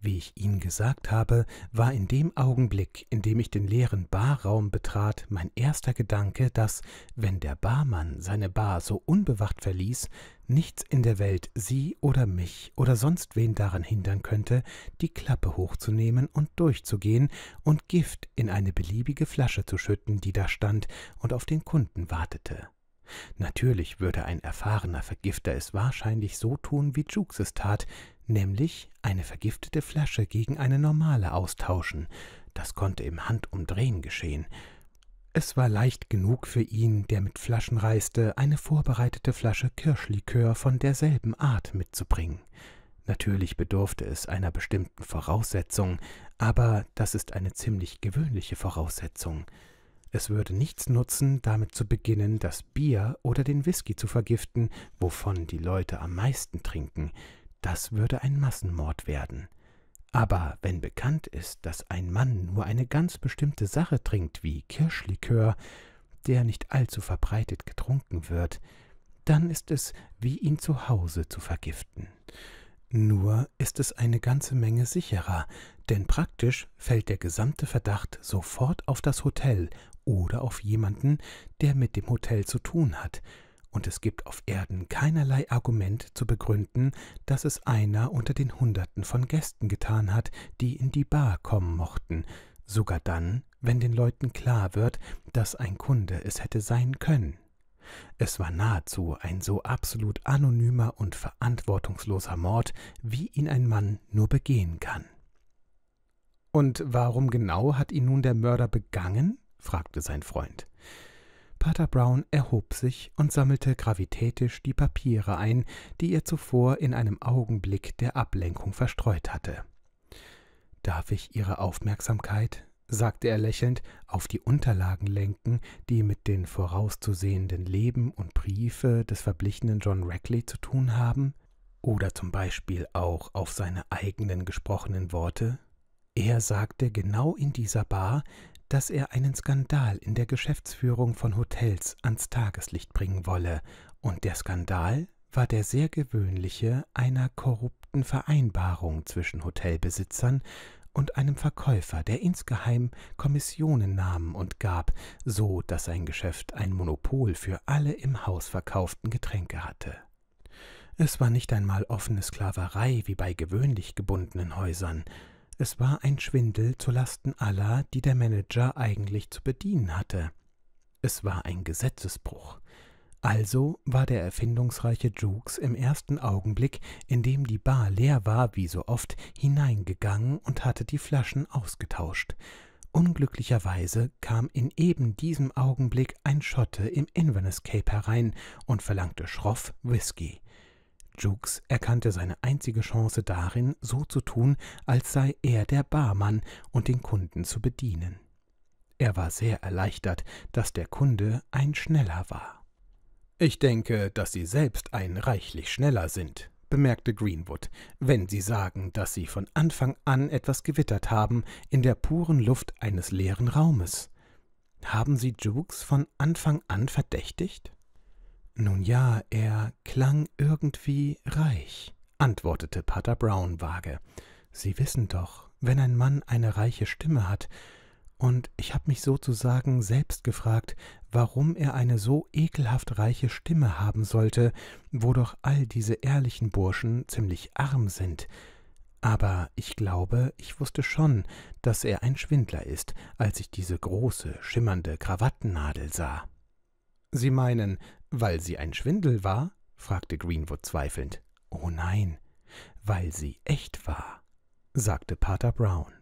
»Wie ich Ihnen gesagt habe, war in dem Augenblick, in dem ich den leeren Barraum betrat, mein erster Gedanke, dass, wenn der Barmann seine Bar so unbewacht verließ, nichts in der Welt Sie oder mich oder sonst wen daran hindern könnte, die Klappe hochzunehmen und durchzugehen und Gift in eine beliebige Flasche zu schütten, die da stand und auf den Kunden wartete. Natürlich würde ein erfahrener Vergifter es wahrscheinlich so tun, wie Jukes es tat, nämlich eine vergiftete Flasche gegen eine normale austauschen. Das konnte im Handumdrehen geschehen. Es war leicht genug für ihn, der mit Flaschen reiste, eine vorbereitete Flasche Kirschlikör von derselben Art mitzubringen. Natürlich bedurfte es einer bestimmten Voraussetzung, aber das ist eine ziemlich gewöhnliche Voraussetzung. Es würde nichts nutzen, damit zu beginnen, das Bier oder den Whisky zu vergiften, wovon die Leute am meisten trinken. Das würde ein Massenmord werden. Aber wenn bekannt ist, dass ein Mann nur eine ganz bestimmte Sache trinkt, wie Kirschlikör, der nicht allzu verbreitet getrunken wird, dann ist es, wie ihn zu Hause zu vergiften. Nur ist es eine ganze Menge sicherer, denn praktisch fällt der gesamte Verdacht sofort auf das Hotel oder auf jemanden, der mit dem Hotel zu tun hat, und es gibt auf Erden keinerlei Argument zu begründen, dass es einer unter den Hunderten von Gästen getan hat, die in die Bar kommen mochten, sogar dann, wenn den Leuten klar wird, dass ein Kunde es hätte sein können. Es war nahezu ein so absolut anonymer und verantwortungsloser Mord, wie ihn ein Mann nur begehen kann. »Und warum genau hat ihn nun der Mörder begangen?« fragte sein Freund. Pater Brown erhob sich und sammelte gravitätisch die Papiere ein, die er zuvor in einem Augenblick der Ablenkung verstreut hatte. »Darf ich Ihre Aufmerksamkeit«, sagte er lächelnd, »auf die Unterlagen lenken, die mit den vorauszusehenden Leben und Briefe des verblichenen John Rackley zu tun haben? Oder zum Beispiel auch auf seine eigenen gesprochenen Worte. Er sagte genau in dieser Bar, dass er einen Skandal in der Geschäftsführung von Hotels ans Tageslicht bringen wolle, und der Skandal war der sehr gewöhnliche einer korrupten Vereinbarung zwischen Hotelbesitzern und einem Verkäufer, der insgeheim Kommissionen nahm und gab, so dass sein Geschäft ein Monopol für alle im Haus verkauften Getränke hatte. Es war nicht einmal offene Sklaverei wie bei gewöhnlich gebundenen Häusern. Es war ein Schwindel zu Lasten aller, die der Manager eigentlich zu bedienen hatte. Es war ein Gesetzesbruch. Also war der erfindungsreiche Jukes im ersten Augenblick, in dem die Bar leer war, wie so oft, hineingegangen und hatte die Flaschen ausgetauscht. Unglücklicherweise kam in eben diesem Augenblick ein Schotte im Inverness Cape herein und verlangte schroff Whisky. Jukes erkannte seine einzige Chance darin, so zu tun, als sei er der Barmann und den Kunden zu bedienen. Er war sehr erleichtert, dass der Kunde ein Schneller war. »Ich denke, dass Sie selbst ein reichlich Schneller sind«, bemerkte Greenwood, »wenn Sie sagen, dass Sie von Anfang an etwas gewittert haben in der puren Luft eines leeren Raumes. Haben Sie Jukes von Anfang an verdächtigt?« »Nun ja, er klang irgendwie reich«, antwortete Pater Brown vage. »Sie wissen doch, wenn ein Mann eine reiche Stimme hat, und ich habe mich sozusagen selbst gefragt, warum er eine so ekelhaft reiche Stimme haben sollte, wo doch all diese ehrlichen Burschen ziemlich arm sind. Aber ich glaube, ich wusste schon, dass er ein Schwindler ist, als ich diese große, schimmernde Krawattennadel sah.« »Sie meinen, weil sie ein Schwindel war?« fragte Greenwood zweifelnd. »Oh nein, weil sie echt war«, sagte Pater Brown.